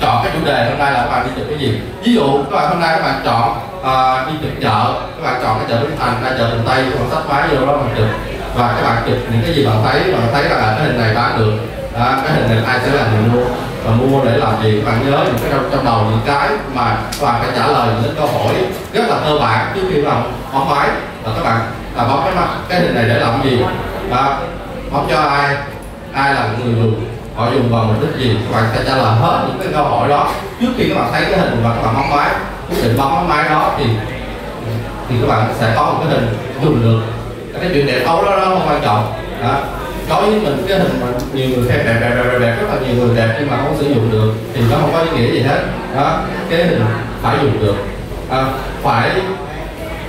chọn cái chủ đề hôm nay là các bạn đi chụp cái gì. Ví dụ các bạn hôm nay các bạn chọn à, đi chụp chợ, các bạn chọn cái chợ Bình Thành hay chợ Bình Tây, các bạn xách máy vô đó mà chụp, và các bạn chụp những cái gì bạn thấy, bạn thấy là cái hình này bán được, à, cái hình này ai sẽ làm người mua và mua để làm gì. Các bạn nhớ những cái trong đầu những cái mà các bạn phải trả lời những câu hỏi rất là cơ bản trước khi làm bóng máy, là các bạn là bóng cái mặt cái hình này để làm gì, à, bóng cho ai, ai là người dùng, họ dùng vào mục đích gì, các bạn sẽ trả lời hết những cái câu hỏi đó trước khi các bạn thấy cái hình và các bạn bóng máy. Quyết định bóng máy đó thì thì các bạn sẽ có một cái hình dùng được. Cái chuyện đẹp xấu đó nó không quan trọng đó. Đối với mình cái hình mà nhiều người xem đẹp, đẹp đẹp đẹp rất là nhiều người đẹp nhưng mà không sử dụng được thì nó không có ý nghĩa gì hết đó. Cái hình phải dùng được à, phải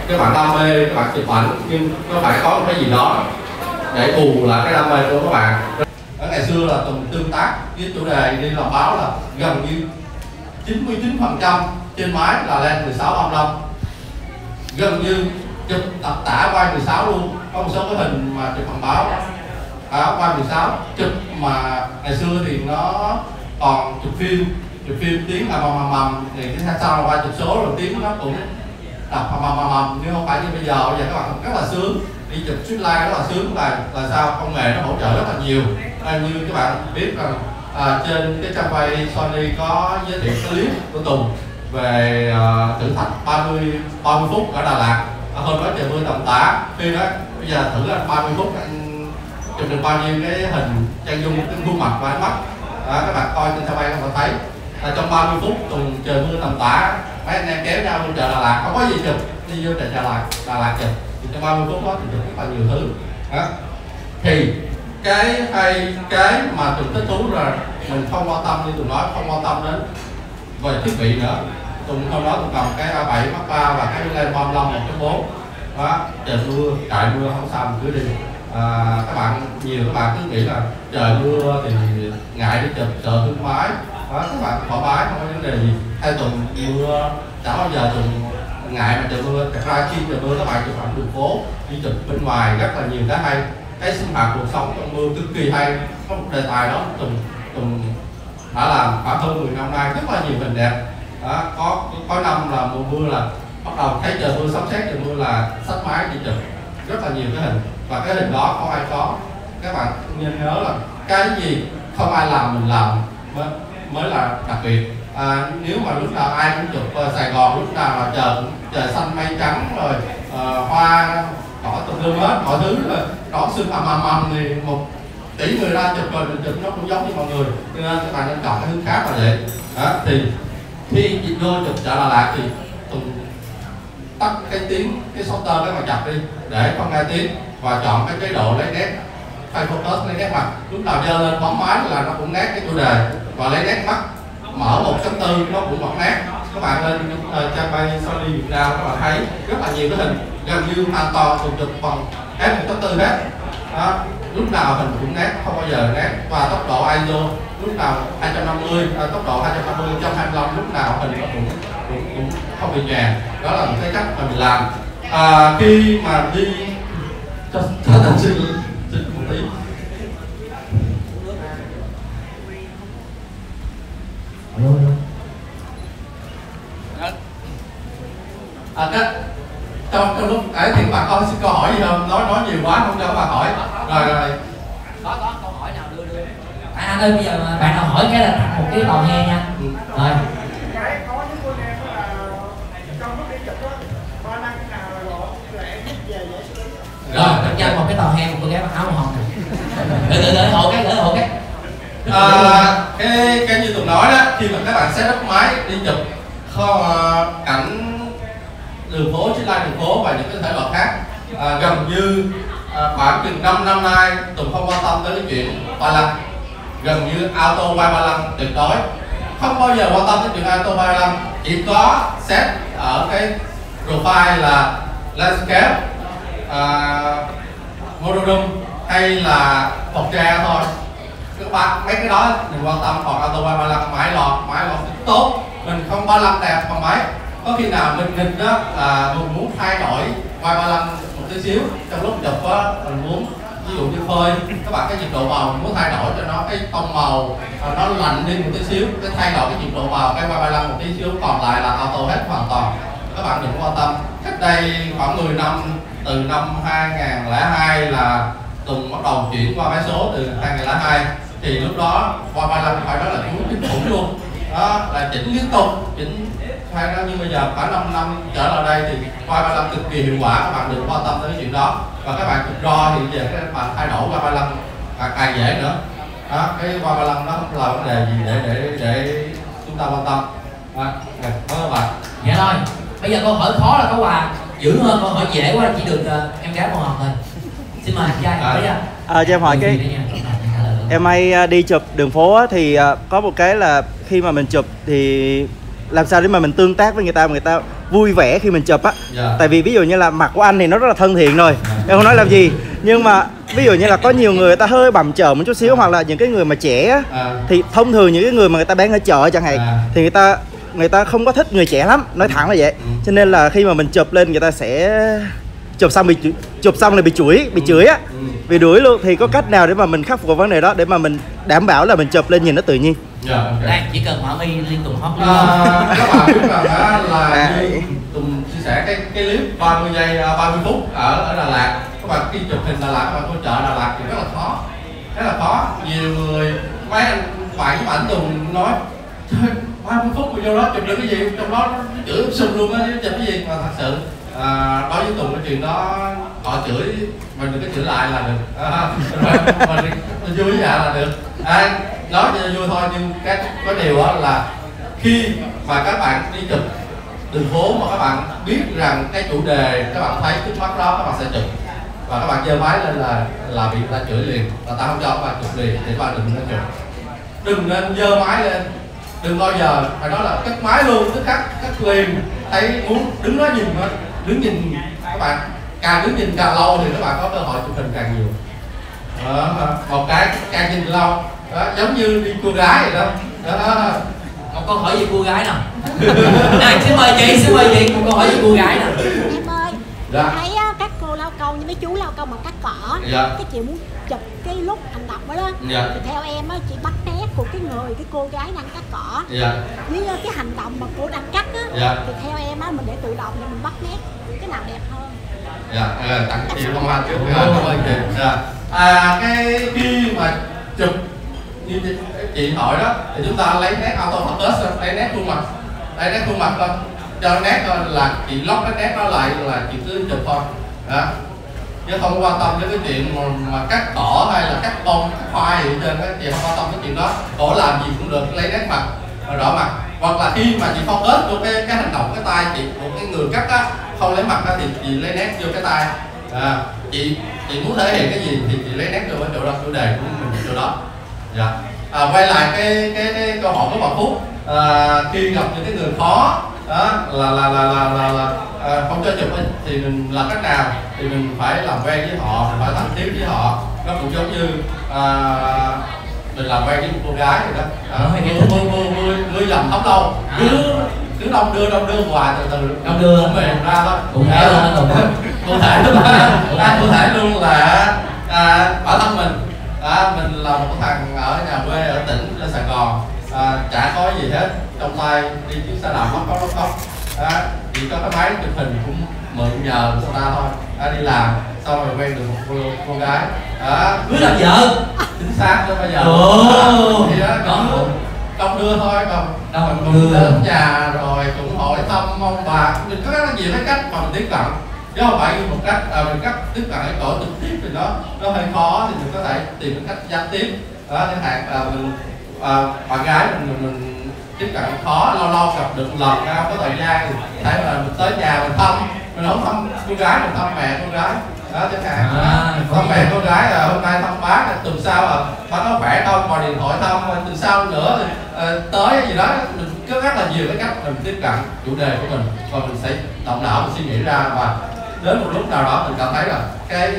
các bạn đam mê, các bạn chụp ảnh nhưng nó phải có một cái gì đó để bù lại cái đam mê của các bạn. Ở ngày xưa là Tùng tương tác với chủ đề đi làm báo là gần như chín mươi chín phần trăm trên máy là lên mười sáu ba mươi lăm, gần như chụp tập tả quay mười sáu luôn, có một số cái hình mà chụp bằng báo à, quay mười sáu chụp. Mà ngày xưa thì nó còn chụp phim, chụp phim tiếng là mầm mầm mầm thì cái sau là quay chụp số rồi tiếng nó cũng đập mầm mầm mầm mầm, nhưng không phải như bây giờ. Bây giờ các bạn rất là sướng, đi chụp street light rất là sướng là là sao công nghệ nó hỗ trợ rất là nhiều. À, như các bạn biết rằng à, trên cái trang web Sony có giới thiệu clip của Tùng về à, thử thách ba mươi phút ở Đà Lạt. Hôm đó trời mưa tầm tã, khi đó bây giờ thử là ba mươi phút anh chụp được bao nhiêu cái hình chân dung, cái gương mặt và ánh mắt đó, các bạn coi trên xe bay không có thấy. À, trong ba mươi phút Tùng trời mưa tầm tã, mấy anh em kéo nhau lên chợ Đà Lạt, không có gì chụp, đi vô chợ Đà Lạt, Đà Lạt chụp. Thì trong ba mươi phút đó thì chụp rất là nhiều thứ đó. Thì cái hay cái mà Tùng thích thú là mình không quan tâm, như Tùng nói không quan tâm đến về thiết bị nữa. Tùng hôm đó Tùng cầm cái A bảy Mark ba và cái lên bom lông một chấm bốn đó, trời mưa trời mưa không sao mình cứ đi. À, các bạn nhiều các bạn cứ nghĩ là trời mưa thì ngại đi chụp sợ thương máy đó, các bạn thoải mái không có vấn đề gì. Hay Tùng mưa chẳng bao giờ Tùng ngại mà trời mưa. Thật ra khi trời mưa các bạn chụp ảnh đường phố, đi chụp bên ngoài rất là nhiều cái hay, cái sinh hoạt cuộc sống trong mưa cực kỳ hay. Có một đề tài đó Tùng Tùng đã làm khoảng hơn mười năm nay, rất là nhiều hình đẹp. Đó, có có năm là mùa mưa là bắt đầu thấy trời mưa sấm sét trời mưa là xách máy đi chụp rất là nhiều cái hình, và cái hình đó không ai có. Các bạn nên nhớ là cái gì không ai làm mình làm mới, mới là đặc biệt. À, nếu mà lúc nào ai cũng chụp uh, Sài Gòn lúc nào là trời trời xanh mây trắng rồi uh, hoa cỏ tùm lum hết mọi thứ rồi đón sương ầm ầm ầm thì một tỷ người ra chụp rồi mình chụp nó cũng giống như mọi người, cho nên các bạn nên chọn cái hướng khác là vậy. Đó, thì khi chị vô chụp chợ Đà Lạt thì Tùng tắt cái tiếng cái software đó mà chặt đi để không nghe tiếng, và chọn cái chế độ lấy nét focus lấy nét mặt. Lúc nào dơ lên bấm máy là nó cũng nét cái chủ đề, và lấy nét mắt mở một chấm tư nó cũng vẫn nét. Các bạn lên trang bay Sony Việt Nam các bạn thấy rất là nhiều cái hình gần như an toàn Tùng chụp bằng f một chấm tư hết đó. Lúc nào hình cũng nét, không bao giờ nét, và tốc độ i ét ô lúc nào hai trăm năm mươi, à, tốc độ hai trăm năm mươi, một trăm hai mươi lăm lúc nào hình nó cũng, cũng, cũng không bị nhòe. Đó là một cái cách mà mình làm. À, khi mà đi cho thành xin một tí. À, cách trong trong lúc ấy thì bà con xin câu hỏi gì không? Nói nói nhiều quá không cho bà hỏi. Rồi rồi. Có có câu hỏi nào đưa đưa. À đây bây giờ bạn nào hỏi cái là tặng một cái tàu nghe nha. Ừ. Rồi. Cái có những cô em là trong lúc đi chụp đó, ba năng nào là gọi là em về giải xử. Rồi, đặt ra một cái tàu nghe một cô gái mặc áo màu hồng này. Để để để hộ cái để hộ cái. À, cái cái như Tùng nói đó, khi mà các bạn setup máy đi chụp kho cảnh đường phố, chiếc lai đường phố và những cái thể loại khác, à, gần như à, khoảng chừng năm năm nay Tùng không quan tâm tới cái chuyện ba lăng, gần như auto quay ba lăng tuyệt đối, không bao giờ quan tâm tới chuyện auto ba lăng. Chỉ có set ở cái profile là landscape, à, monodum hay là phòng tre thôi. Các bạn mấy cái đó đừng quan tâm, còn auto quay ba lăng máy lọt máy lọt tốt, mình không ba lăng đẹp bằng máy. Có khi nào mình nghịch đó là mình muốn thay đổi quay ba lăng một tí xíu, trong lúc chụp đó mình muốn ví dụ như phơi các bạn cái nhiệt độ màu mình muốn thay đổi cho nó cái tông màu nó lạnh đi một tí xíu, cái thay đổi cái nhiệt độ màu cái quay ba lăng một tí xíu, còn lại là auto hết hoàn toàn. Các bạn đừng quan tâm. Cách đây khoảng mười năm, từ năm hai không không hai là Tùng bắt đầu chuyển qua vé số từ hai không không hai, thì lúc đó quay ba lăng phải nói là chú chính phủ luôn đó, là chỉnh liên tục chỉnh. Nhưng bây giờ khoảng năm năm trở lại đây thì quay ba lăng cực kỳ hiệu quả, các bạn đừng quan tâm tới chuyện đó. Và các bạn chụp RAW thì về các bạn thay đổi quay ba lăng càng dễ nữa đó, cái quay ba lăng nó không là vấn đề gì để để để chúng ta quan tâm đó. Cảm ơn các bạn. Dạ rồi, bây giờ câu hỏi khó là có quà dữ hơn, con hỏi dễ quá chỉ được uh, em gái màu hồng thôi. Xin mời anh trai hỏi nha. À, cho em hỏi cái em hay đi chụp đường phố thì có một cái là khi mà mình chụp thì làm sao để mà mình tương tác với người ta mà người ta vui vẻ khi mình chụp á. Yeah. Tại vì ví dụ như là mặt của anh thì nó rất là thân thiện rồi, yeah, em không nói làm gì. Nhưng mà ví dụ như là có nhiều người người ta hơi bầm chợ một chút xíu, hoặc là những cái người mà trẻ á, à, thì thông thường những cái người mà người ta bán ở chợ chẳng hạn, à, thì người ta người ta không có thích người trẻ lắm, nói thẳng là vậy. Ừ. Cho nên là khi mà mình chụp lên người ta sẽ chụp xong bị chụp xong là bị chửi, bị ừ. chửi á, ừ. bị đuổi luôn. Thì có cách nào để mà mình khắc phục cái vấn đề đó để mà mình đảm bảo là mình chụp lên nhìn nó tự nhiên? Yeah, okay. Đây chỉ cần hỏa mi liên tục hot lên. À, các bạn biết rằng là, là à. như Tùng chia sẻ cái cái clip ba mươi giây ba mươi phút ở ở Đà Lạt, các bạn khi chụp hình Đà Lạt, các bạn vô chợ Đà Lạt thì rất là khó, rất là khó. Nhiều người mấy anh bạn với ảnh Tùng nói ba mươi phút mà vô đó chụp được cái gì, trong đó nó chửi sùm luôn á, chụp cái gì mà thật sự. À, đối với Tùng cái chuyện đó họ chửi mình đừng có chửi lại là được, à, mình, mình vui với dạ là được, à, nói cho vui thôi. Nhưng cái có điều đó là khi mà các bạn đi chụp đường phố mà các bạn biết rằng cái chủ đề các bạn thấy trước mắt đó, các bạn sẽ chụp và các bạn giơ máy lên là là bị người ta chửi liền, và ta không cho các bạn chụp liền thì các bạn đừng nên chụp, đừng nên giơ máy lên, đừng bao giờ phải nói là cất máy luôn, tức khắc cất liền. Thấy muốn đứng đó nhìn hết, đứng nhìn các bạn càng đứng nhìn càng lâu thì các bạn có cơ hội chụp hình càng nhiều. Đó, một cái càng nhìn lâu đó, giống như đi cô gái vậy đó, đó. Một câu hỏi gì cô gái nào? Này, xin mời chị, xin mời chị một câu hỏi gì cô gái nào? Em ơi, dạ, thấy các cô lao câu như mấy chú lao câu bằng cắt cỏ, dạ, cái chị muốn chụp cái lúc hành động đó, đó. Dạ. Thì theo em á, chị bắt nét của cái người cái cô gái đang cắt cỏ, dạ, với cái hành động mà cô đang cắt á, dạ, thì theo em á, mình để tự động để mình bắt nét cái nào đẹp hơn. Dạ, tặng chị một hoa trước. À, cái khi mà chụp như chị hỏi đó thì chúng ta lấy nét autofocus, lấy nét khuôn mặt, lấy nét khuôn mặt thôi, cho nét thôi, là chị lóc cái nét nó lại là chị cứ chụp thôi đó, chứ không quan tâm đến cái chuyện mà, mà cắt cỏ hay là cắt bông, cắt khoai gì trên đó, chị không quan tâm đến chuyện đó. Cổ làm gì cũng được, lấy nét mặt rõ mặt, hoặc là khi mà chị focus của cái cái hành động cái tay chị của cái người cắt á, không lấy mặt ra thì chị lấy nét vô cái tay. À, chị chị muốn thể hiện cái gì thì chị lấy nét vô cái chỗ đó, chủ đề của mình chỗ đó. Dạ. À, quay lại cái cái, cái câu hỏi của Hoàng Phúc, à, khi gặp những cái người khó đó, là là là là là, là à, không cho chụp thì mình làm cách nào, thì mình phải làm quen với họ, mình phải thân thiết với họ. Nó cũng giống như à, mình làm quen với một cô gái vậy đó, mưa mưa mưa mưa dầm thấm đâu, cứ cứ đông đưa đông đưa hoài, từ từ đông đưa không về ra đó. Cụ thể luôn, cụ thể luôn, cụ thể luôn là à, bản thân mình. À, mình là một thằng ở nhà quê ở tỉnh lên Sài Gòn, à, chả có gì hết, trong tay đi chiếc xe đạp mất có lóc cóc, à, chỉ có cái máy chụp hình cũng mượn nhờ người ta thôi, à, đi làm xong rồi quen được một cô, cô gái, à, cưới làm vợ, chính xác tới bây giờ. Ồ, thì đó còn đông đưa thôi, còn mình cũng đến nhà rồi cũng hỏi thăm ông bà, mình có rất nhiều cái cách mà mình tiếp cận, chứ không phải một cách à, mình cách tiếp cận cái cổ trực tiếp thì nó nó hơi khó, thì mình có thể tìm một cách gián tiếp đó, chẳng hạn là mình à, bạn gái mình, mình mình tiếp cận khó, lâu lâu gặp được lần nào có thời gian thì thấy là mình tới nhà mình thăm, mình không thăm cô gái, mình thăm mẹ cô gái đó, chẳng hạn à, thăm mẹ cô gái là hôm nay thăm bác, tuần sau là bác có khỏe không, gọi điện thoại thăm tuần sau nữa thì, à, tới gì đó. Mình có rất là nhiều cái cách mình tiếp cận chủ đề của mình, và mình sẽ động não mình suy nghĩ ra, và đến một lúc nào đó mình cảm thấy là cái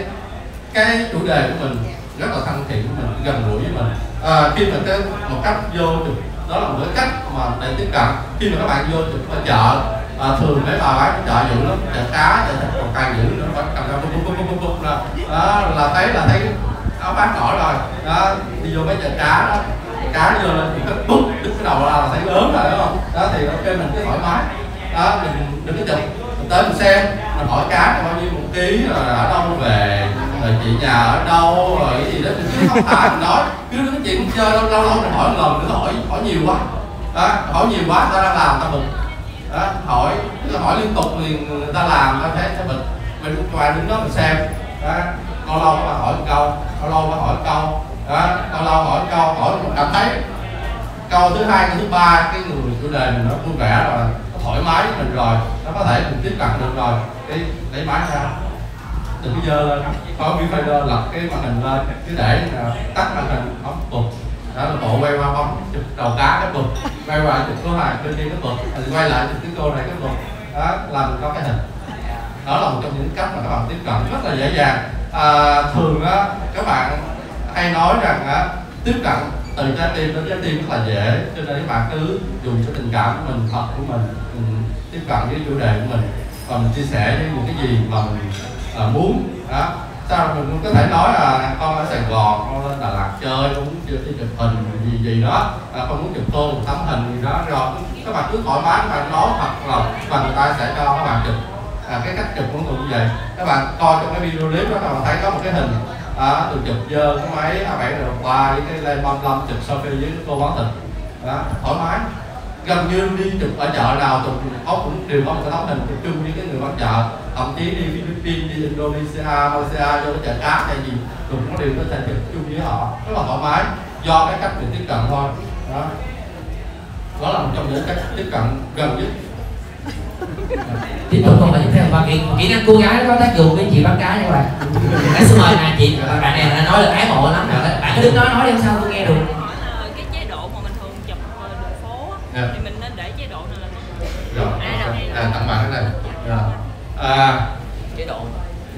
cái chủ đề của mình rất là thân thiện với mình, gần gũi với mình. À, khi mình cái một cách vô chụp đó là một cái cách mà để tiếp cận. Khi mà các bạn vô chụp ở chợ, à, thường mấy bà bán chợ dữ lắm, chợ cá, chợ thịt còn càng dữ nữa, cầm ra bút bút bút bút ra là thấy là thấy áo bán nổi rồi đó, đi vô mấy chợ cá đó, cá vô lên thì bút đứt cái đầu ra là thấy lớn rồi đúng không đó, thì ok mình cứ thoải mái đó, mình đừng có chụp, mình tới mình xem, mình hỏi cá là bao nhiêu một ký, rồi ở đâu về, rồi chị nhà ở đâu, rồi cái gì đó, chứ không phải mình nói cứ nói chuyện chơi, lâu lâu mình hỏi một lần nữa, hỏi hỏi nhiều quá đó, hỏi nhiều quá người ta đang làm ta bực đó, hỏi hỏi liên tục liền người ta làm ta thấy bực, mình ngoài đứng đó mình xem đó, lâu lâu mà hỏi một câu, lâu lâu mà hỏi một câu đó, lâu lâu hỏi một câu, hỏi mình cảm thấy câu thứ hai, câu thứ ba cái người chủ đề mình nó vui vẻ rồi, thoải mái với mình rồi, nó có thể mình tiếp cận được rồi cái lấy máy ra, từ cái giờ có viewfinder lật cái màn hình lên, cứ để tắt màn hình không bụt, đó là bộ quay qua bông chụp đầu cá cái bụt, quay qua chụp số hàng trên đi cái bụt, quay lại chụp cái cô này cái bụt, đó là mình có cái hình. Đó là một trong những cách mà các bạn tiếp cận rất là dễ dàng. À, thường á các bạn hay nói rằng á, tiếp cận từ trái tim đến trái tim rất là dễ, cho nên các bạn cứ dùng cho tình cảm của mình, thật của mình, mình tiếp cận với chủ đề của mình và mình chia sẻ với một cái gì mà mình à, muốn đó. Sao mình cũng có thể nói là con ở Sài Gòn, con lên Đà Lạt chơi, con muốn chụp hình gì gì đó, à, con muốn chụp tô một tấm hình gì đó, rồi các bạn cứ thoải mái các bạn nói, hoặc là và người ta sẽ cho các bạn chụp. À, cái cách chụp của tụi như vậy, các bạn coi trong cái video clip đó các bạn thấy có một cái hình à, tụi chụp dơ cái máy A bảy rồi qua với cái lem ba mươi lăm chụp selfie với cô bán thịt đó, thoải mái. Gần như đi chụp ở chợ nào tụi ốc cũng đều có một cái tấm hình chụp chung với cái người bán chợ, thậm chí đi Philippines, đi Indonesia, Malaysia, vô cái chợ cá hay gì tụi cũng đều có thể chụp chung với họ rất là thoải mái, do cái cách mình tiếp cận thôi đó. Đó là một trong những cách tiếp cận gần nhất. Tiếp tục còn là những cái mà kỹ, kỹ năng cô gái có tác dụng với chị bán cá nha các bạn. Cái xin mời nè chị, bạn này đã nói là ái mộ lắm rồi, bạn cứ đứng nói nói đi không sao tôi nghe được. Cái chế độ mà mình thường chụp đường phố thì yeah. Mình nên để chế độ này là rồi. À, à, tặng bạn cái này. Rồi. À, chế độ.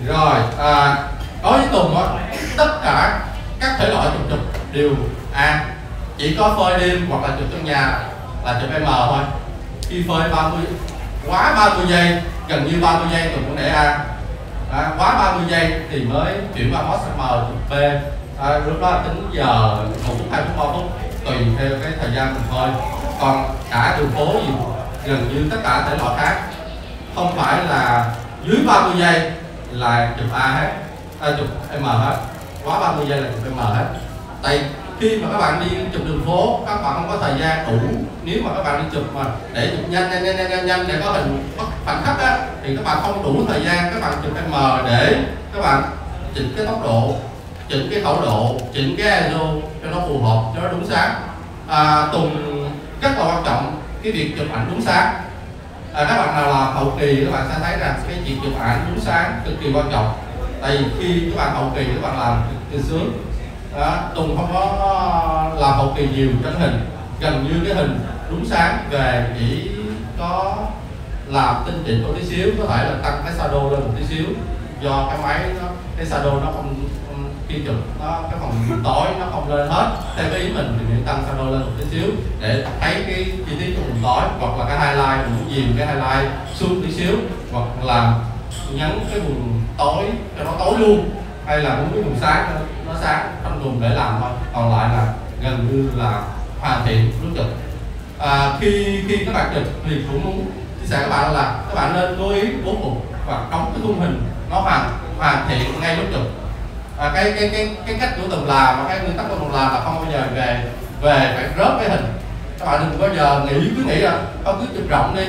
Rồi. À, đối với Tùng đó, tất cả các thể loại chụp chụp đều à, chỉ có phơi đêm hoặc là chụp trong nhà là chụp em thôi. Khi phơi ba mươi quá ba mươi giây, gần như ba mươi giây Tùng cũng để A, à, quá ba mươi giây thì mới chuyển qua mode M chụp B, à, lúc đó tính giờ một phút hai phút ba phút tùy theo cái thời gian mình thôi. Còn cả đường phố gì gần như tất cả thể loại khác không phải là dưới ba mươi giây là chụp A hết, à, chụp M hết, quá ba mươi giây là chụp M hết. Tại khi mà các bạn đi chụp đường phố các bạn không có thời gian đủ, nếu mà các bạn đi chụp mà để chụp nhanh nhanh nhanh nhanh nhanh để có hình khoảnh khắc á thì các bạn không đủ thời gian các bạn chụp M để các bạn chỉnh cái tốc độ, chỉnh cái khẩu độ, chỉnh cái I S O cho nó phù hợp cho nó đúng sáng. À, Tùng rất là quan trọng cái việc chụp ảnh đúng sáng. À, các bạn nào làm hậu kỳ các bạn sẽ thấy rằng cái việc chụp ảnh đúng sáng cực kỳ quan trọng, tại vì khi các bạn hậu kỳ các bạn làm thì sướng. Đó, Tùng không có làm hậu kỳ nhiều trên hình, gần như cái hình đúng sáng về chỉ có làm tinh chỉnh một tí xíu, có thể là tăng cái shadow lên một tí xíu, do cái máy nó, cái shadow nó không khi chụp nó cái phần tối nó không lên hết, theo cái ý mình thì mình tăng shadow lên một tí xíu để thấy cái chi tiết của mình tối, hoặc là cái highlight mình muốn dìm cái highlight xuống tí xíu, hoặc là nhấn cái vùng tối cho nó tối luôn, hay là muốn cái vùng sáng nữa nó sáng trong vùng để làm thôi, còn lại là gần như là hoàn thiện lúc chụp. À, khi khi các bạn chụp thì cũng muốn chia sẻ các bạn là các bạn nên lưu ý bố cục và đóng cái khung hình nó hoàn hoàn thiện ngay lúc chụp. À, cái cái cái cái cách của Tùng làm và cái nguyên tắc của Tùng làm là không bao giờ về về phải rớt cái hình. Các bạn đừng bao giờ nghĩ cứ nghĩ là không cứ chụp rộng đi,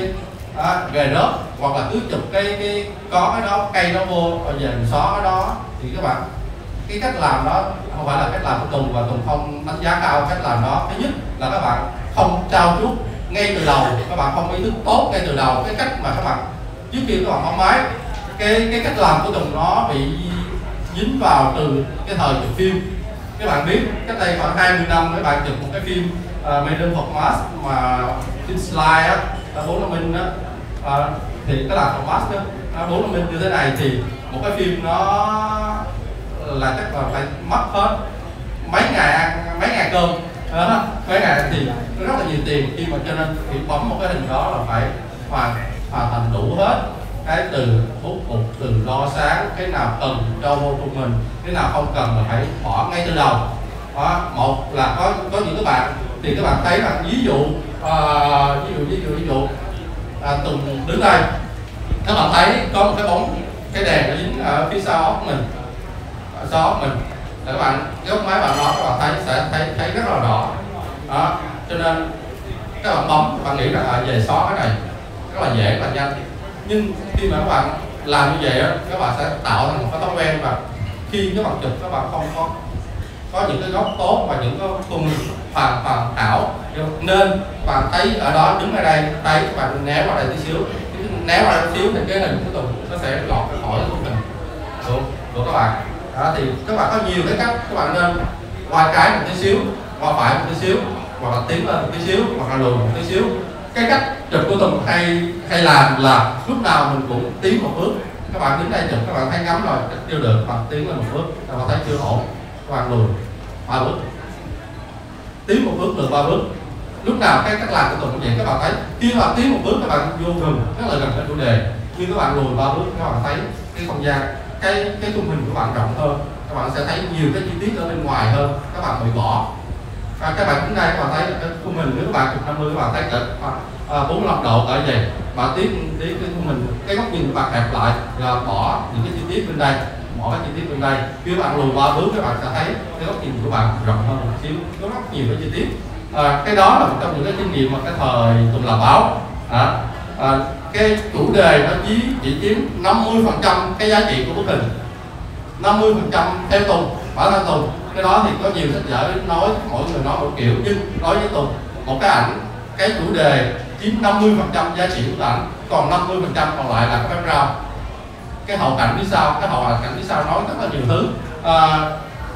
à, về rớt, hoặc là cứ chụp cái cái có cái đó cây nó vô rồi về mình xóa cái đó thì các bạn. Cái cách làm đó không phải là cách làm của Tùng và Tùng không đánh giá cao cách làm đó. Thứ nhất là các bạn không trau chuốt ngay từ đầu, các bạn không ý thức tốt ngay từ đầu cái cách mà các bạn trước kia các bạn không máy. Cái cái cách làm của Tùng nó bị dính vào từ cái thời chụp phim. Các bạn biết cách đây khoảng hai mươi năm các bạn chụp một cái phim uh, medium format mà phim slide á, bốn mươi minh á, uh, thì cái là format á, bốn mươi minh như thế này thì một cái phim nó là chắc là phải mất hết mấy ngày ăn mấy ngày cơm đó, mấy ngày thì rất là nhiều tiền, khi mà cho nên thì bấm một cái hình đó là phải hoàn hoàn thành đủ hết cái từ bố cục, từ lo sáng, cái nào cần cho vô cùng mình, cái nào không cần là phải bỏ ngay từ đầu đó. Một là có có những các bạn thì các bạn thấy là ví dụ uh, ví dụ ví dụ ví dụ à, Tùng đứng đây các bạn thấy có một cái bóng cái đèn nó dính ở phía sau ốc mình đó mình để các bạn góc máy bạn đó các bạn thấy sẽ thấy thấy rất là đỏ đó, cho nên các bạn bấm các bạn nghĩ rằng là về xóa cái này rất là dễ và nhanh, nhưng khi mà các bạn làm như vậy đó, các bạn sẽ tạo thành một cái thói quen và khi các bạn chụp các bạn không có có những cái góc tốt và những cái khung hoàn hoàn hảo, nên các bạn thấy ở đó đứng ở đây thấy các bạn ném vào đây tí xíu Nếu mà nó thiếu thì cái hình của Tùng nó sẽ lọt khỏi cái hình của, của các bạn. Đó, thì các bạn có nhiều cái cách, các bạn nên qua trái một tí xíu, qua phải một tí xíu, hoặc là tiến lên một tí xíu, hoặc là lùi một tí xíu. Cái cách chụp của Tùng hay hay làm là lúc nào mình cũng tiến một bước. Các bạn đến đây chụp, các bạn thấy ngắm rồi, chưa được, bạn tiến lên một bước, các bạn thấy chưa ổn, các bạn lùi ba bước, tiến một bước, lùi ba bước. Lúc nào cái cách làm của Tùng cũng vậy, các bạn thấy khi mà tiến một bước các bạn vô thường rất là gần đến chủ đề, nhưng các bạn lùi ba bước các bạn thấy cái không gian, cái cái khung hình của bạn rộng hơn, các bạn sẽ thấy nhiều cái chi tiết ở bên ngoài hơn, các bạn bị bỏ. À, các bạn đến đây các bạn thấy cái khung hình nếu các bạn chụp năm mươi các bạn thấy cỡ bốn mươi lăm độ ở vậy, bạn tiến tiến cái khung hình, cái góc nhìn của bạn hẹp lại, là bỏ những cái chi tiết bên đây, bỏ cái chi tiết bên đây. Khi bạn lùi ba bước các bạn sẽ thấy cái góc nhìn của bạn rộng hơn một xíu, có rất nhiều cái chi tiết. À, cái đó là một trong những cái kinh nghiệm mà cái thời Tùng làm báo. à, à, Cái chủ đề nó chỉ, chỉ chiếm năm mươi phần trăm cái giá trị của bức hình, năm mươi phần trăm theo Tùng, bản thân Tùng. Cái đó thì có nhiều sách vở nói, mỗi người nói một kiểu, nhưng đối với Tùng, một cái ảnh, cái chủ đề chiếm năm mươi phần trăm giá trị của ảnh, còn năm mươi phần trăm còn lại là cái background, cái hậu cảnh phía sau, cái hậu cảnh phía sau nói rất là nhiều thứ. à,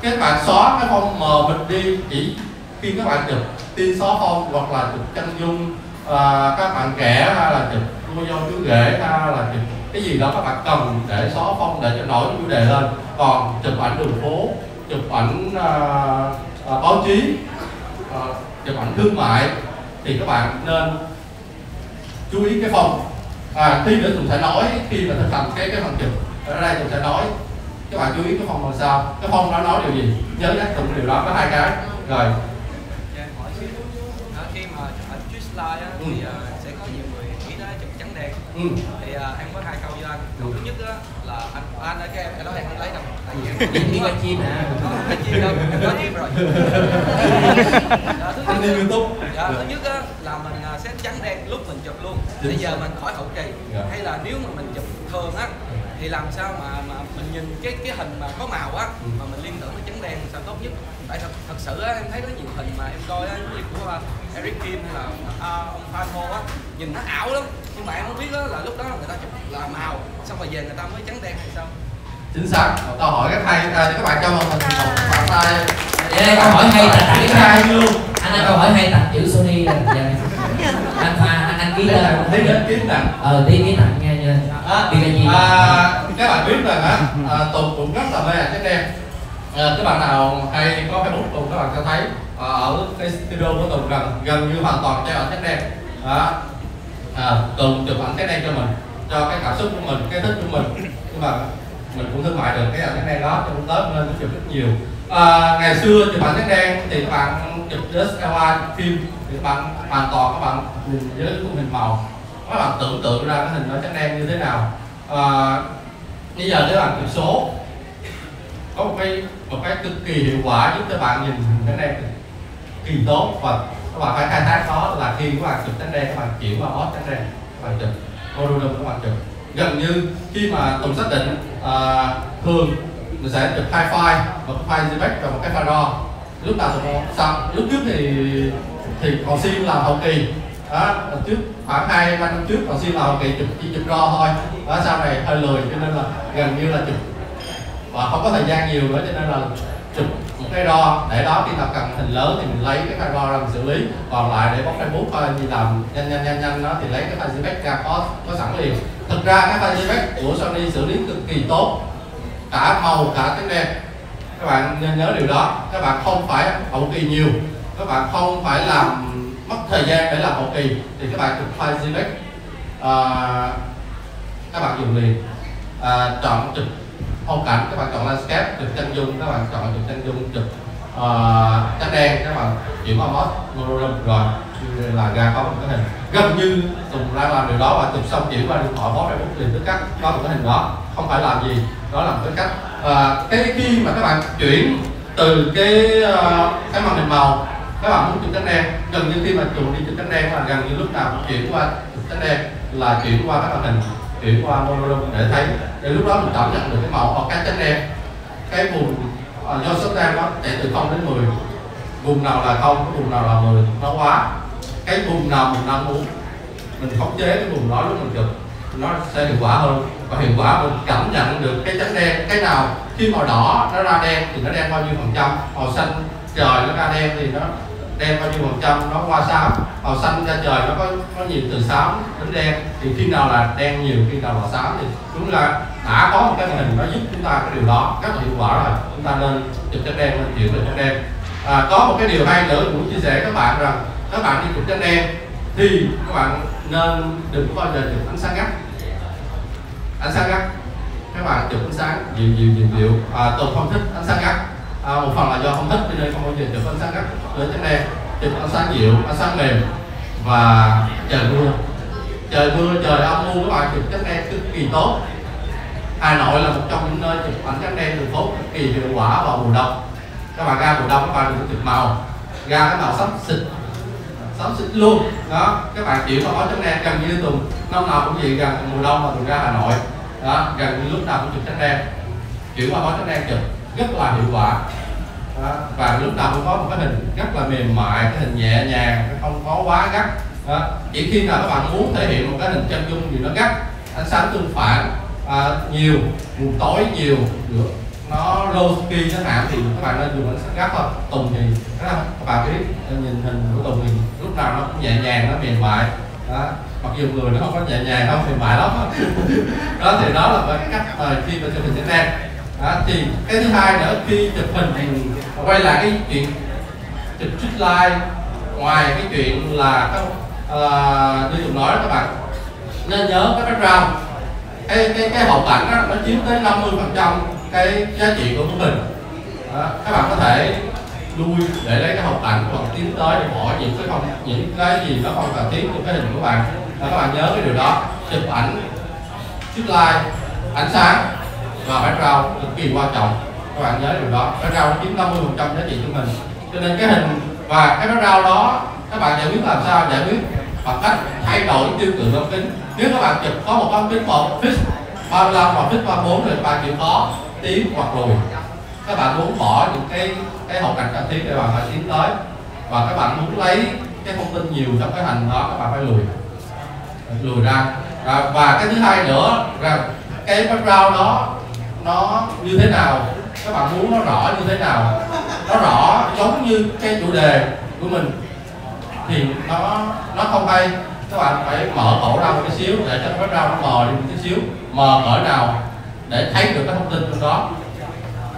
Các bạn xóa cái phong mờ mình đi, chỉ khi các bạn chụp tin xóa phong hoặc là chụp chân dung, à, các bạn trẻ hay là chụp cô dâu chú rể hay là chụp cái gì đó các bạn cần để xóa phong để cho nổi chủ đề lên. Còn chụp ảnh đường phố, chụp ảnh à, à, báo chí, à, chụp ảnh thương mại thì các bạn nên chú ý cái phong. À, khi nữa Tùng sẽ nói khi mà thực hành cái cái phần chụp ở đây Tùng sẽ nói các bạn chú ý cái phong làm sao, cái phong nó nói điều gì, nhớ nhắc Tùng điều đó, có hai cái rồi. Ừ. Thì uh, sẽ có nhiều người nghĩ tới chụp trắng đen. Ừ. Thì uh, em có hai câu với anh. Câu thứ nhất đó là anh anh nói cái em cái đó em không lấy đâu. Tại vì em chỉ có chim nè, có chim đâu, có chim rồi. Đó, thứ nhất, YouTube. Dạ, thứ nhất đó là mình uh, sẽ trắng đen lúc mình chụp luôn. Bây giờ mình khỏi hậu kỳ. Yeah. Hay là nếu mà mình chụp thường á thì làm sao mà, mà mình nhìn cái cái hình mà có màu á mà mình liên tưởng với trắng đen sao tốt nhất. Tại thật, thật sự á, em thấy có nhiều hình mà em coi á, nhiều của uh, Eric Kim hay là uh, ông Phan Mô á, nhìn nó ảo lắm, nhưng mà em không biết đó, là lúc đó người ta chụp là màu, xong rồi về người ta mới trắng đen hay sao? Chính xác. Tao hỏi các thầy, à, các bạn cho một mình một bàn tay. Đây câu hỏi hay tặng chữ hay luôn. Anh ơi, câu hỏi hay tặng chữ Sony. Anh Hoa, anh anh ký lên. Tí ký tặng. Ờ, tí ký tặng nghe chưa? Thì là gì? Các bạn biết rằng á, Tùng cũng rất là mê ảnh trắng đen. À, các bạn nào hay có Facebook Tùng các bạn sẽ thấy à, ở cái studio của Tùng gần gần như hoàn toàn treo ảnh trắng đen. Đó. À, Tùng chụp ảnh trắng đen cho mình, cho cái cảm xúc của mình, cái thích của mình, nhưng mà mình cũng thương mại được cái ảnh trắng đen đó, trong Tết nên chụp rất nhiều. À, ngày xưa chụp ảnh trắng đen thì các bạn chụp đê ét lờ rờ phim thì các bạn hoàn toàn các bạn nhìn với khung hình màu, các bạn tưởng tượng ra cái hình nó trắng đen như thế nào. À, bây giờ nếu bạn chụp số có một cái một cái cực kỳ hiệu quả giúp các bạn nhìn trắng đen cực kỳ tốt, và các bạn phải khai thác đó là khi các bạn chụp trắng đen các bạn chuyển qua mode trắng đen, các bạn chụp modulum, các bạn chụp gần như khi mà Tùng xác định à, thường mình sẽ chụp hai file, một cái file JPEG và một cái file RAW. Lúc nào Tùng xong lúc trước thì thì còn sim làm hậu kỳ đó, trước khoảng hai năm trước còn sim làm hậu kỳ chụp chỉ chụp RAW thôi đó, sau này hơi lười cho nên là gần như là chụp và không có thời gian nhiều nữa, cho nên là chụp một cái đo để đó khi nào cần hình lớn thì mình lấy cái file đo ra mình xử lý, còn lại để bóc Facebook coi gì làm nhanh nhanh nhanh nhanh đó thì lấy cái file JPEG ra có có sẵn liền. Thực ra cái file JPEG của Sony xử lý cực kỳ tốt, cả màu cả trắng đen, các bạn nên nhớ điều đó. Các bạn không phải hậu kỳ nhiều, các bạn không phải làm mất thời gian để làm hậu kỳ thì các bạn chụp file JPEG à, các bạn dùng liền à, chọn chụp phong cảnh, các bạn chọn landscape, chụp chân dung, các bạn chọn chụp chân dung, chụp uh, trắng đen, các bạn chuyển qua mode modulum rồi là ra có một cái hình. Gần như Tùng ra làm điều đó và chụp xong chuyển qua điện thoại mode để bút liền tức cắt có một cái hình đó, không phải làm gì, đó là một cái cách. Uh, cái khi mà các bạn chuyển từ cái uh, cái màn hình màu, các bạn muốn chụp trắng đen, gần như khi mà chụp đi chụp trắng đen là gần như lúc nào cũng chuyển qua chụp trắng đen là chuyển qua các màn hình, chuyển qua modulum để thấy để lúc đó mình cảm nhận được cái màu hoặc cái trắng đen, cái vùng uh, do số đen nó chạy từ không đến mười, vùng nào là không, vùng nào là mười nó quá, cái vùng nào mình đang muốn mình khống chế cái vùng đó lúc mình chụp. nó sẽ hiệu quả hơn, và hiệu quả mình cảm nhận được cái chấm đen cái nào. Khi màu đỏ nó ra đen thì nó đen bao nhiêu phần trăm, màu xanh trời nó ra đen thì nó đen bao nhiêu phần trăm, nó qua xám, màu xanh ra trời nó có nó nhiều từ xám đến đen, thì khi nào là đen nhiều, khi nào là xám, thì chúng là đã có một cái hình nó giúp chúng ta cái điều đó rất là hiệu quả rồi, chúng ta nên chụp chấm đen, nên chịu được chấm đen. À, có một cái điều hay nữa cũng chia sẻ với các bạn rằng các bạn đi chụp chấm đen thì các bạn nên đừng có bao giờ chụp ánh sáng gắt, ánh sáng gắt các bạn chụp ánh sáng dịu dịu dịu dịu. À, tôi không thích ánh sáng gắt, à, một phần là do không thích cho nên không bao giờ chụp ánh sáng gắt lên chấm đen, chụp ánh sáng dịu, ánh sáng mềm. Và trời mưa, trời mưa trời âm u các bạn chụp chấm đen cực kỳ tốt. Hà Nội là một trong những nơi chụp ảnh chấm đen đường phố cực kỳ hiệu quả vào mùa đông. Các bạn ra mùa đông các bạn cũng chụp màu, ra cái màu xám xịt, xám xịt luôn đó. Các bạn chịu mà có chấm đen gần như Tùng năm nào cũng vậy, gần mùa đông mà Tùng ra Hà Nội đó, gần như lúc nào cũng chụp chấm đen, chịu mà có chấm đen chụp rất là hiệu quả đó. Và lúc nào cũng có một cái hình rất là mềm mại, cái hình nhẹ nhàng, không có quá gắt đó. Chỉ khi nào các bạn muốn thể hiện một cái hình chân dung gì nó gắt, ánh sáng tương phản à, nhiều, mùa tối nhiều được, nó lowkey nó hạn thì các bạn nên dùng ánh sáng gắt thôi. Tùng thì các bạn biết nhìn hình của Tùng thì lúc nào nó cũng nhẹ nhàng, nó mềm mại đó, mặc dù người nó không có nhẹ nhàng, không mềm mại lắm đó. Đó thì đó là cái cách mà khi mà chụp hình chấm đen. Thì cái thứ hai nữa, khi chụp hình mình quay lại cái chuyện chụp streetlight, ngoài cái chuyện là các uh, như Tùng nói đó, các bạn nên nhớ cái background, cái cái cái hậu cảnh đó, nó chiếm tới năm mươi phần trăm cái giá trị của bức hình. Các bạn có thể lui để lấy cái hậu cảnh của bạn tiến tới để bỏ những cái không những cái gì nó không cần thiết của cái hình của bạn. Và các bạn nhớ cái điều đó, chụp ảnh, streetlight, ánh sáng và background cực kỳ quan trọng. Các bạn nhớ điều đó, background nó chiếm năm mươi phần trăm giá trị của mình. Cho nên cái hình và cái background đó các bạn giải quyết làm sao? Giải quyết bằng cách thay đổi tiêu cự ống kính. Nếu các bạn chụp có một ống kính một fix ba mươi lăm hoặc fix ba mươi bốn thì các bạn chịu khó tiến hoặc lùi. Các bạn muốn bỏ những cái cái hậu cảnh cần thiết để bạn phải tiến tới, và các bạn muốn lấy cái thông tin nhiều trong cái hình đó các bạn phải lùi lùi ra. À, và cái thứ hai nữa rằng cái background đó nó như thế nào, các bạn muốn nó rõ như thế nào, nó rõ giống như cái chủ đề của mình thì nó nó không hay. Các bạn phải mở cổ ra một cái xíu để cho cái background nó mờ đi một tí xíu, mờ cỡ nào để thấy được cái thông tin trong đó.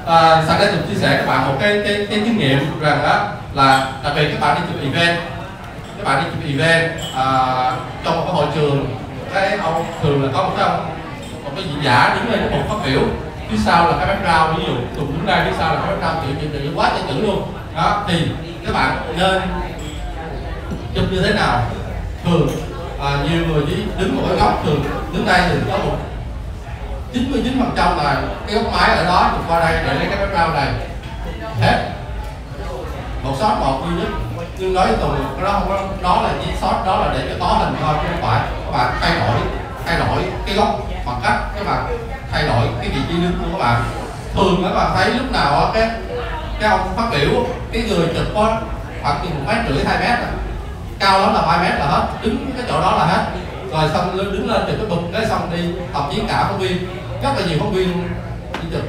À, sau đây tôi chia sẻ các bạn một cái cái cái kinh nghiệm rằng đó là đặc biệt các bạn đi chụp event, các bạn đi chụp event à, trong một cái hội trường, cái ông thường là có một cái ông một cái diễn giả đứng lên một phát biểu, phía sau là cái background, ví dụ Tùng đứng đây phía sau là cái background chữ chữ quá chữ luôn đó, thì các bạn nên chụp như thế nào? Thường à, nhiều người chỉ đứng một cái góc, thường đứng đây thì có một chín mươi chín phần trăm là cái góc máy ở đó, chụp qua đây để lấy cái background này hết, một shot một duy nhất. Nhưng nói với Tùng cái đó không có, đó là chỉ shot đó là để cho có hình thôi, chứ không phải các bạn thay đổi thay đổi cái góc bằng cách các bạn thay đổi cái vị trí đứng của các bạn. Thường các bạn thấy lúc nào đó, cái cái ông phát biểu cái người chụp có khoảng từ một mét rưỡi hai mét này, cao lắm là hai mét là hết, đứng cái chỗ đó là hết rồi, xong đứng lên thì cái bụng cái xong đi học diễn cả phóng viên. Rất là nhiều phóng viên đi chụp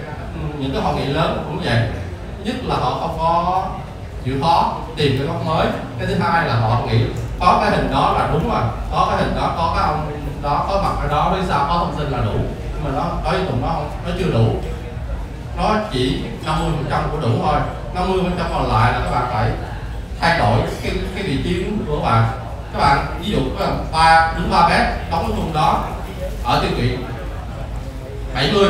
những cái hội nghị lớn cũng vậy, nhất là họ không có chịu khó tìm cái góc mới. Cái thứ hai là họ nghĩ có cái hình đó là đúng rồi, có cái hình đó, có cái ông đó có mặt ở đó với sao, có thông tin là đủ. Nhưng mà nó đối với Tùng nó không, nó chưa đủ, nó chỉ năm mươi phần trăm của đủ thôi. Năm mươi phần trăm còn lại là các bạn phải thay đổi cái cái vị trí của các bạn. Các bạn ví dụ các bạn ba đứng ba mét đóng cái khung đó ở tiêu chuẩn bảy mươi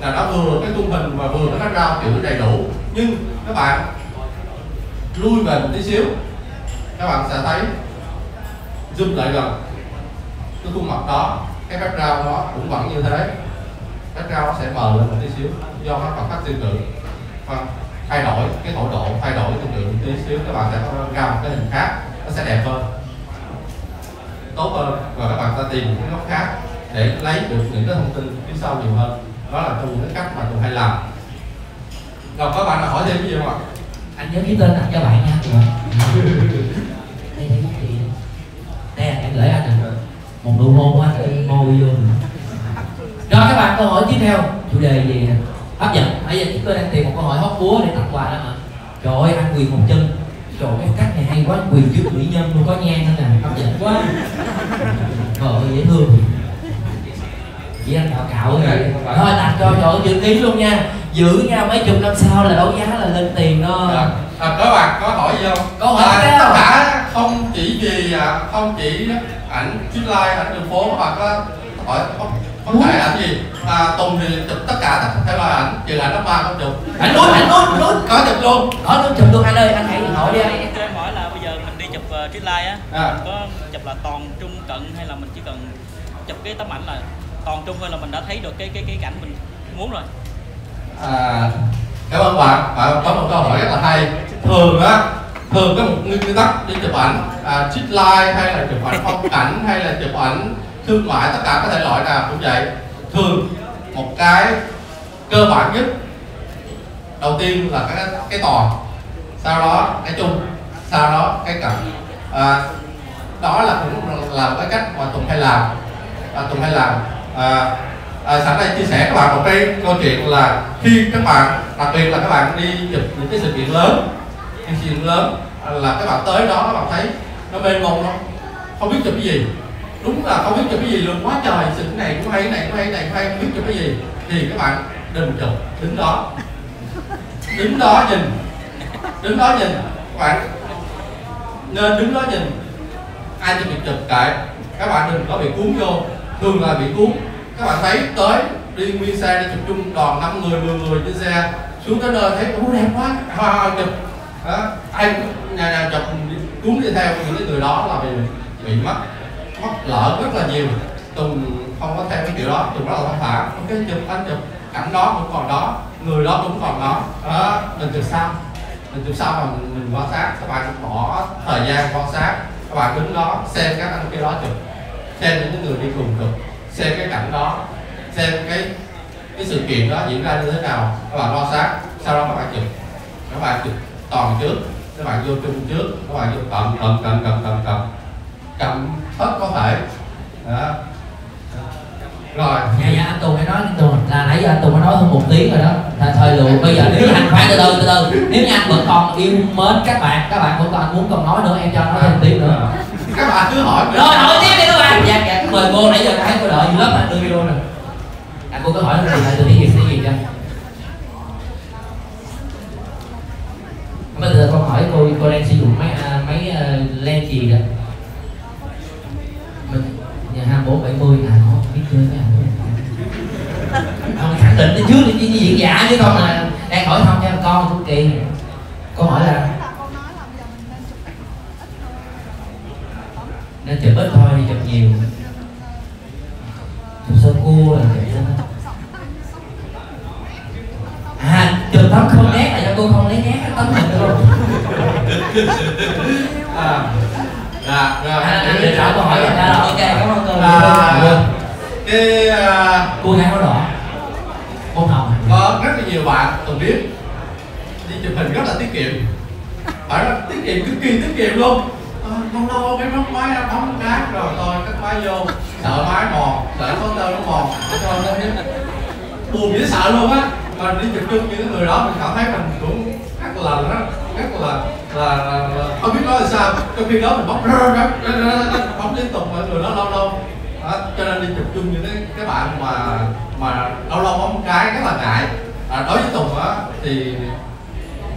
là nó vừa cái khung hình và vừa cái background kiểu đầy đủ, nhưng các bạn lui về một tí xíu các bạn sẽ thấy zoom lại gần cái khuôn mặt đó, cái background nó cũng vẫn như thế, background nó sẽ mờ lên một tí xíu do các khoảng cách tiêu cự, và thay đổi cái hỗ độ, thay đổi tiêu cự một tí xíu các bạn sẽ ra một cái hình khác, nó sẽ đẹp hơn, tốt hơn, và các bạn ta tìm những cái góc khác để lấy được những cái thông tin phía sau nhiều hơn. Đó là Tùng cái cách mà Tùng hay làm. Rồi các bạn là hỏi thêm cái gì không ạ? Anh nhớ ký tên anh cho bạn nha. Đây đây, đây là em gửi anh một nụ hôn anh, môi vô. câu hỏi tiếp theo, chủ đề gì nè? Hấp dẫn. Bây giờ chúng tôi đang tìm một câu hỏi hóc búa để tặng quà đó mà. Trời ơi, ăn quyền một chân. Trời ơi, cách này hay quá, quyền trước mỹ nhân luôn, có nhang nữa nè, hấp dẫn quá. Trời ơi, dễ thương. Chỉ ăn cạo cạo thôi, thôi tặng cho, trời ơi, giữ ký luôn nha. Giữ nha, mấy chục năm sau là đấu giá là lên tiền đó. À, các bạn có hỏi gì không? Có hỏi à, tất cả không chỉ vì không chỉ ảnh chip like, ảnh đường phố mà có hỏi không, không phải ảnh gì. À, Tùng thì chụp tất cả các thể loại ảnh, trừ ảnh đắp ba không chụp. Ảnh luôn, ảnh luôn, luôn có chụp luôn. Có luôn chụp luôn anh ơi, anh hãy hỏi đi anh. Cho em hỏi là bây giờ mình đi chụp trip like á, có chụp là toàn trung cận hay là mình chỉ cần chụp cái tấm ảnh là toàn trung thôi là mình đã thấy được cái cái cái cảnh mình muốn rồi. À, cảm ơn bạn, bạn có một câu hỏi rất là hay. Thường á, thường có một nguyên tắc đi chụp ảnh à, trip line hay là chụp ảnh phong cảnh hay là chụp ảnh thương mại, tất cả các thể loại nào cũng vậy. Thường một cái cơ bản nhất đầu tiên là cái cái tòa, sau đó cái chung, sau đó cái cận. À, đó là cũng là cái cách mà Tùng hay làm. À, Tùng hay làm. À, À, sẵn đây chia sẻ các bạn một cái câu chuyện là khi các bạn, đặc biệt là các bạn đi chụp những cái sự kiện lớn, những sự kiện lớn là các bạn tới đó các bạn thấy nó mênh mông không, không biết chụp cái gì, đúng là không biết chụp cái gì luôn, quá trời sự này cũng hay, này cũng hay, này cũng hay, không biết chụp cái gì, thì các bạn đừng chụp, đứng đó, đứng đó nhìn, đứng đó nhìn, các bạn nên đứng đó nhìn, ai chụp chụp kệ, các bạn đừng có bị cuốn vô, thường là bị cuốn. Các bạn thấy tới đi nguyên xe đi chụp chung đoàn năm người mười người trên xe xuống tới nơi thấy ủa đẹp quá, hoa hoa chụp đó, ai nhà nào chụp cuốn đi theo những cái người đó là bị bị mất mất lỡ rất là nhiều. Tùng không có theo cái kiểu đó, Tùng rất là thong thả, cái chụp anh chụp cảnh đó cũng còn đó, người đó cũng còn đó, đó mình chụp sao mình chụp sao mà mình, mình quan sát. Các bạn bỏ thời gian quan sát, các bạn đứng đó xem các anh kia đó chụp, xem những người đi cùng chụp, xem cái cảnh đó, xem cái cái sự kiện đó diễn ra như thế nào, các bạn quan sát, sau đó các bạn chụp, các bạn chụp toàn trước, các bạn vô chung trước, các bạn vô cầm cầm cầm cầm cầm cầm cầm hết có thể đó. Rồi dạ dạ anh Tùng hãy nói là nãy giờ anh Tùng đã nói hơn một tiếng rồi đó là thời lượng. Bây giờ nếu anh phải từ từ từ từ nếu như anh vẫn còn yêu mến các bạn, các bạn cũng còn muốn còn nói nữa, em cho anh nói thêm tiếng nữa. Các bạn cứ hỏi rồi hỏi tiếp đi các bạn. Dạ dạ mời cô, nãy giờ thấy cô đợi lớp mà đưa video nè. À cô cứ hỏi nó lại từ cái gì cái gì cho. Bây giờ con hỏi cô cô đang sử dụng máy máy lens gì đó? Mình nhà hai bốn bảy mươi à, không biết chơi cái ảnh. Không khẳng định đến trước đi chứ diễn giả chứ không là đang hỏi thăm cho con cũng kỳ. Cô hỏi là nên chụp ít thôi, đi chụp nhiều, chụp sơ cua là chụp à chụp tấm không nét là do cô không lấy nét tấm hình luôn. À là rồi anh định hỏi câu hỏi là đã ok cảm ơn cô. À cái cô gái áo đỏ cô hồng có rất là nhiều bạn Tùng biết đi chụp hình rất là tiết kiệm, phải là tiết kiệm cực kỳ tiết kiệm luôn. Không đâu cái móc máy nó bấm cái rồi tôi cắt máy vô, sợ máy mòn, sợ có tơ nó mòn, cho nên buồn dễ sợ luôn á. Mình đi chụp chung với những người đó mình cảm thấy mình cũng rất là rất rất là là, là, là không biết nói là sao. Trong khi đó mình bấm bấm liên tục mọi người đó lâu lâu đó, cho nên đi chụp chung với những cái bạn mà mà lâu lâu bấm cái rất là ngại. À, đối với Tùng á thì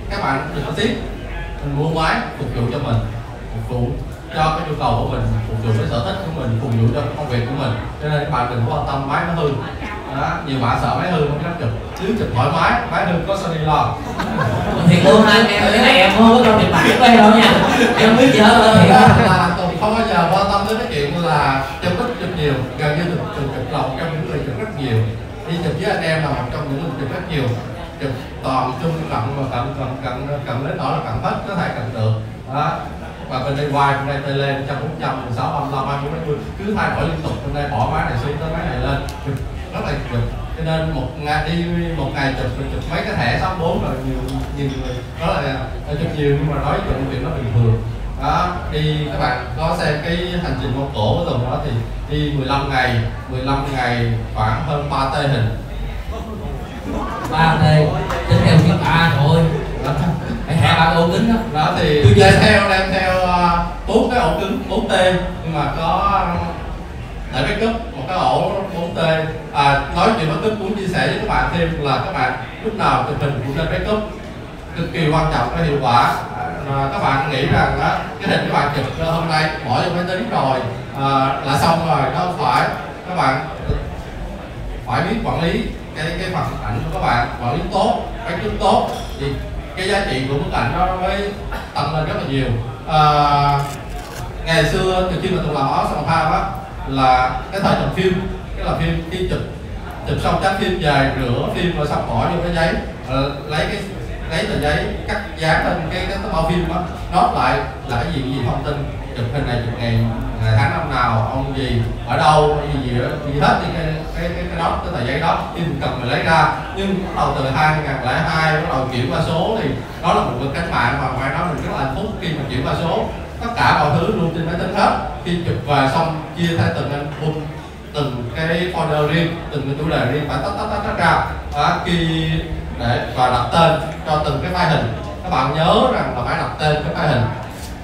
các bạn đừng có tiếc, mình mua máy phục vụ cho mình, phục vụ cho cái nhu cầu của mình, phục vụ cái sở thích của mình, phục vụ cho công việc của mình, cho nên các bạn đừng có quan tâm máy nó hư. Đó, nhiều bạn sợ máy hư không dám chụp, chứ chụp thoải mái, máy hư có Sony lo. Thiệt luôn ha, em cái này em không có trong điện thoại của em đâu nha, em biết gì hết rồi. Thiệt là Tùng không bao giờ quan tâm đến cái chuyện là chụp ít chụp nhiều, gần như chụp chụp lòng trong những người chụp rất nhiều, đi chụp với anh em là một trong những người chụp rất nhiều, chụp toàn chung cận mà cận cận cận cận đến nỗi là cận hết có thể cận được. Đó. Và bên đây hoài, bên đây tay lên một trăm, một trăm, một trăm, một trăm, một trăm, cứ thay đổi liên tục, bên đây bỏ máy này xuống tới máy này lên, chụp rất là chụp. Cho nên một ngày đi một ngày chụp chụp mấy cái thẻ sáu bốn rồi nhiều nhiều người đó là chụp nhiều, nhưng mà nói chuyện chuyện nó bình thường. đó. Đi các bạn có xem cái hành trình mông cổ của Tùng đó thì đi mười lăm ngày khoảng hơn ba tê hình, ba tê tính theo cái ba thôi hai ba ổ cứng đó. Đó thì đem theo đem theo bốn cái ổ cứng bốn tê, nhưng mà có để make up một cái ổ bốn tê. À, nói chuyện make up muốn chia sẻ với các bạn thêm là các bạn lúc nào thì mình cũng nên make up, cực kỳ quan trọng và hiệu quả. À, các bạn nghĩ rằng đó, cái hình các bạn chụp hôm nay bỏ vô máy tính rồi à, là xong rồi, đó không phải. Các bạn phải biết quản lý cái cái phần ảnh của các bạn, quản lý tốt, make up tốt thì cái giá trị của bức ảnh đó mới tăng lên rất là nhiều. À, ngày xưa từ khi mà tôi làm áo sòng tham á là cái thời làm phim, cái làm phim khi chụp chụp xong chấm phim về rửa phim rồi xong bỏ vô cái giấy, lấy cái lấy tờ giấy cắt dán lên cái cái bao phim đó, nốt lại là cái gì cái gì thông tin chụp hình này chụp ngày ngày tháng năm nào ông gì ở đâu gì gì đó gì hết thì cái cái cái cái đó cái tờ giấy đó thì mình cần mình lấy ra. Nhưng bắt đầu từ hai nghìn không trăm lẻ hai bắt đầu chuyển qua số thì đó là một cuộc cách mạng mà ngoài đó mình rất là hạnh phúc khi mà chuyển qua số. Tất cả mọi thứ luôn trên máy tính hết, khi chụp và xong chia theo từng album, từng cái folder riêng, từng cái chủ đề riêng phải tách tách tách ra đó, khi để và đặt tên cho từng cái file hình. Các bạn nhớ rằng là phải đặt tên cái file hình.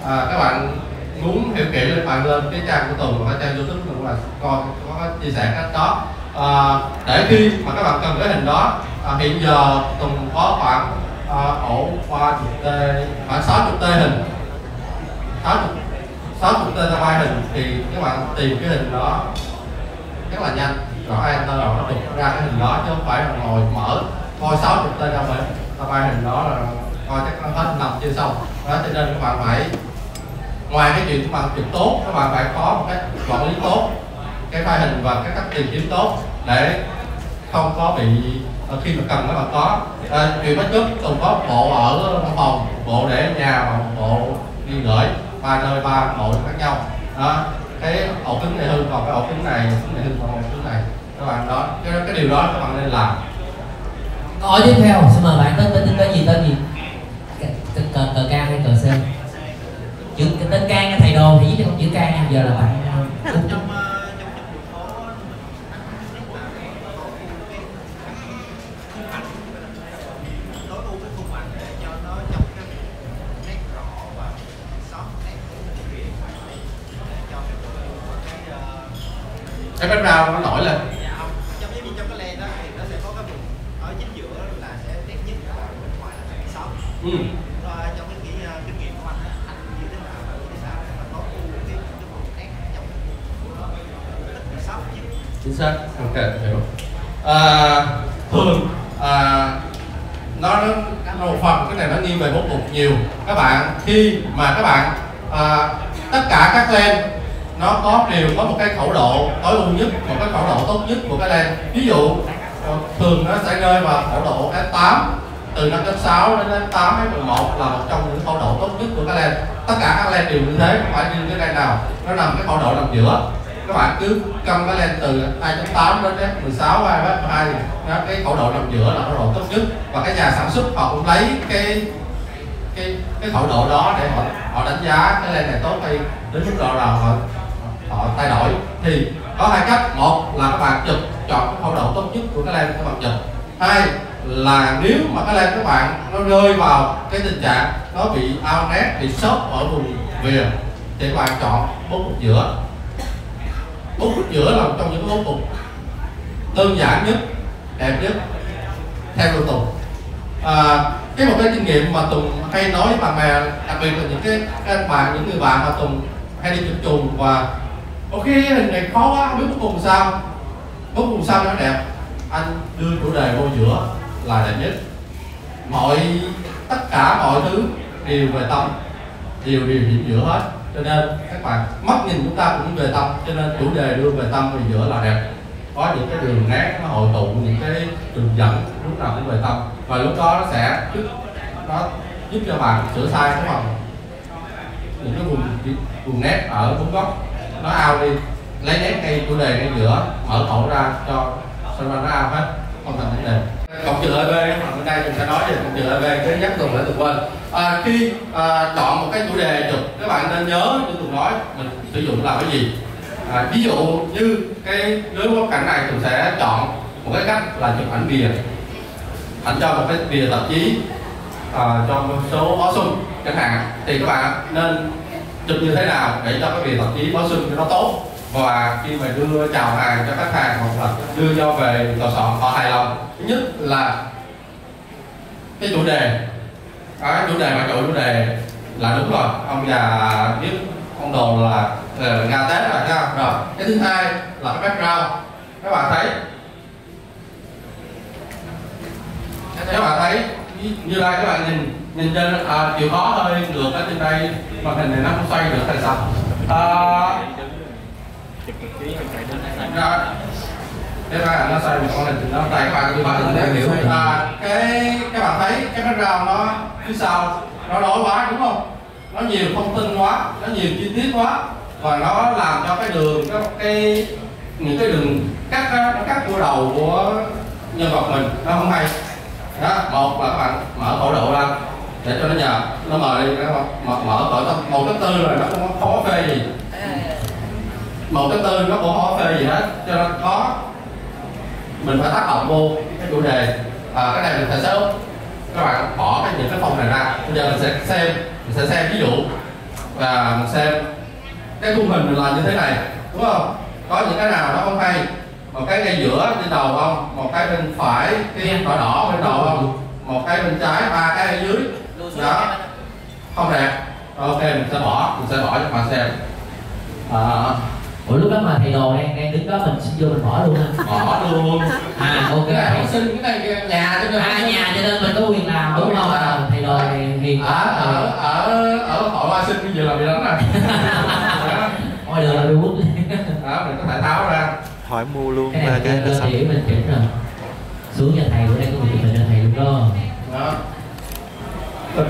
À, các bạn muốn hiểu kỹ lên bạn lên cái trang của Tùng và trang YouTube của bạn coi có chia sẻ cách đó. À, để khi mà các bạn cần cái hình đó, à, hiện giờ Tùng có khoảng à, ổ qua khoảng sáu mươi tê hình, sáu mươi tê ra ba hình thì các bạn tìm cái hình đó rất là nhanh, rõ ai ta rồi nó tìm ra cái hình đó, chứ không phải là ngồi mở coi sáu mươi tê ra ba hình đó là coi chắc nó hết nằm chưa xong đó. Cho nên các bạn phải, ngoài cái chuyện các bạn chụp tốt, các bạn phải có một cái quản lý tốt cái file hình và cái cách tìm kiếm tốt để không có bị khi mà cần các bạn có. À, chuyện make up Tùng có bộ ở phòng, bộ để ở nhà và bộ đi gửi, ba nơi ba bộ khác nhau đó. Cái ổ cứng này hư còn cái ổ cứng này, cứng này hư còn ổ cứng này các bạn đó, cái, cái điều đó các bạn nên làm. Câu tiếp theo xin mời bạn, tên tên tên gì tên gì tên cờ cờ ca hay cờ sen chữ cái tên ca nghe thầy đồ thì viết không chữ ca nha, giờ là bạn cái background nó nổi lên. Dạ không, trong cái trong cái lens đó thì nó sẽ có cái vùng ở chính giữa là sẽ nét nhất ở bên ngoài là cái sóng. Ừ. Rồi trong cái kinh nghiệm của anh á, anh như thế nào và như sao để mà tối ưu cái cái vùng nét trong cái sóng nhất. Chính xác. Ok, hiểu. À, thường à, nó nó một phần cái này nó nghiêng về bố cục nhiều. Các bạn khi mà các bạn à, tất cả các lens nó có đều có một cái khẩu độ tối ưu nhất, một cái khẩu độ tốt nhất của cái lens. Ví dụ thường nó sẽ rơi vào khẩu độ f tám, từ năm chấm sáu đến f tám f mười một là một trong những khẩu độ tốt nhất của cái lens. Tất cả các lens đều như thế, không phải riêng cái lens nào, nó nằm cái khẩu độ nằm giữa. Các bạn cứ cầm cái lens từ hai chấm tám đến f mười sáu, hai chấm hai nó cái khẩu độ nằm giữa là khẩu độ tốt nhất, và cái nhà sản xuất họ cũng lấy cái cái cái khẩu độ đó để họ họ đánh giá cái lens này tốt hay đến mức độ nào họ họ thay đổi. Thì có hai cách, một là các bạn chụp chọn cái khẩu độ tốt nhất của cái lens các bạn chụp, hai là nếu mà cái lens các bạn nó rơi vào cái tình trạng nó bị out nét, bị xốp ở vùng viền thì các bạn chọn bố cục giữa. Bố cục giữa là một trong những bố cục đơn giản nhất, đẹp nhất theo tôi Tùng. À, cái một cái kinh nghiệm mà Tùng hay nói với bạn bè, đặc biệt là những cái các bạn những người bạn mà Tùng hay đi chụp chùm và ok hình này khó quá không biết cuối cùng sao, cuối cùng sao nó đẹp, anh đưa chủ đề vô giữa là đẹp nhất. Mọi tất cả mọi thứ đều về tâm, đều đều điểm giữa hết, cho nên các bạn mắt nhìn chúng ta cũng về tâm, cho nên chủ đề đưa về tâm về giữa là đẹp. Có những cái đường nét nó hội tụ những cái đường dẫn lúc nào cũng về tâm, và lúc đó nó sẽ giúp nó giúp cho bạn sửa sai cái phần những cái vùng vùng nét ở bốn góc, nó ao đi lấy nét ngay chủ đề ngay giữa, mở khẩu ra cho sân nó ao hết, không thành vấn đề. Cộng trừ a bê hôm nay chúng ta nói về cộng trừ a bê, cái nhắc Tùng lại Tùng quên. À, khi à, chọn một cái chủ đề chụp, các bạn nên nhớ như Tùng nói, mình sử dụng làm cái gì. À, ví dụ như cái lưới bối cảnh này, Tùng sẽ chọn một cái cách là chụp ảnh bìa, ảnh cho một cái bìa tạp chí à, trong số báo xuân chẳng hạn, thì các bạn nên chụp như thế nào để cho cái bìa tạp chí báo xuân nó tốt, và khi mà đưa chào hàng cho khách hàng hoặc là đưa giao về tòa soạn họ hài lòng. Thứ nhất là cái chủ đề, cái chủ đề mà chủ đề là đúng rồi, ông già biết ông đồ là uh, Nga Tết là ra rồi. Cái thứ hai là cái background, các bạn thấy các bạn thấy như đây, các bạn nhìn nhìn trên uh, chiều khó hơi ngược ở trên đây, màn hình này nó không xoay được tại sao. Uh, Thế ra nó xoay một con này thì nó tay các bạn, các bạn thấy hiểu à, cái các bạn thấy cái background nó phía sau nó đổi quá đúng không? Nó nhiều thông tin quá, nó nhiều chi tiết quá, và nó làm cho cái đường cái, cái những cái đường cắt nó cắt của đầu của nhân vật mình nó không hay. Đó, một là các bạn mở khẩu độ ra để cho nó nhờ, nó mời đi, mở mở khẩu độ một cái tư rồi nó không có phê gì. Một cái tư nó cũng khó phê gì hết, cho nên khó mình phải tác động vô cái chủ đề. À, cái này mình phải xếp, các bạn bỏ cái những cái phòng này ra. Bây giờ mình sẽ xem, mình sẽ xem ví dụ và mình xem cái khung hình mình làm như thế này đúng không? Có những cái nào nó không hay, một cái ngay giữa trên đầu không, một cái bên phải cái đỏ đỏ bên đầu không, một cái bên trái, ba cái ở dưới đó không đẹp. Ok, mình sẽ bỏ, mình sẽ bỏ cho các bạn xem. À, ủa lúc đó mà thầy đồ đang đang đứng đó mình xin vô mình bỏ luôn ha. Bỏ luôn. À ok. Cái này xin cái này nhà cho nên à, nhà cho nên mình có quyền làm đúng, đúng không? À, thầy đồ thì ở ở ở ở họ ba xin bây giờ là bị đánh rồi. Thôi được là bị quất. Đó mình có thể tháo ra. Hỏi mua luôn cái này cái cơ thể mình chỉnh rồi. Xuống nhà thầy bữa nay có việc mình lên thầy luôn đó. Đó. Ok,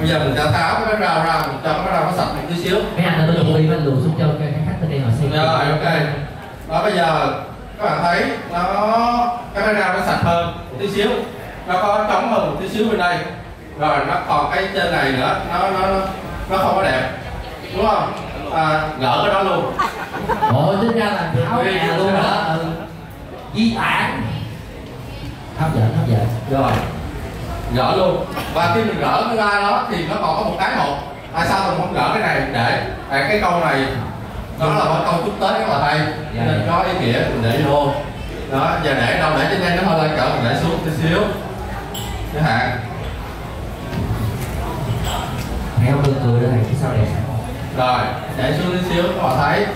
bây giờ mình sẽ tháo cái rau ra, mình cho cái rau nó sạch một tí xíu. Mấy anh tôi đi bên lùi xuống cho cái khách bên đây họ xem. Rồi, ok. Đó, bây giờ các bạn thấy nó cái rau nó sạch hơn một tí xíu, nó có trống hơn một tí xíu bên đây. Rồi nó còn cái trên này nữa, nó nó nó không có đẹp, đúng không? À, gỡ cái đó luôn. Ủa, tính ra là tháo nhà luôn đó. Di tản. Hấp dẫn, hấp dẫn. Rồi. Gỡ luôn, và khi mình gỡ cái ra đó thì nó còn có một cái một tại sao mình không gỡ cái này để à, cái câu này đó là một câu chúc Tết các bạn thấy nên có ý nghĩa mình để vô đó. Giờ để đâu để cho nhanh nó hơi lên cỡ, mình để xuống tí xíu chẳng hạn. Mẹ không cười đây này chứ sao đẹp rồi, để xuống tí xíu các bạn thấy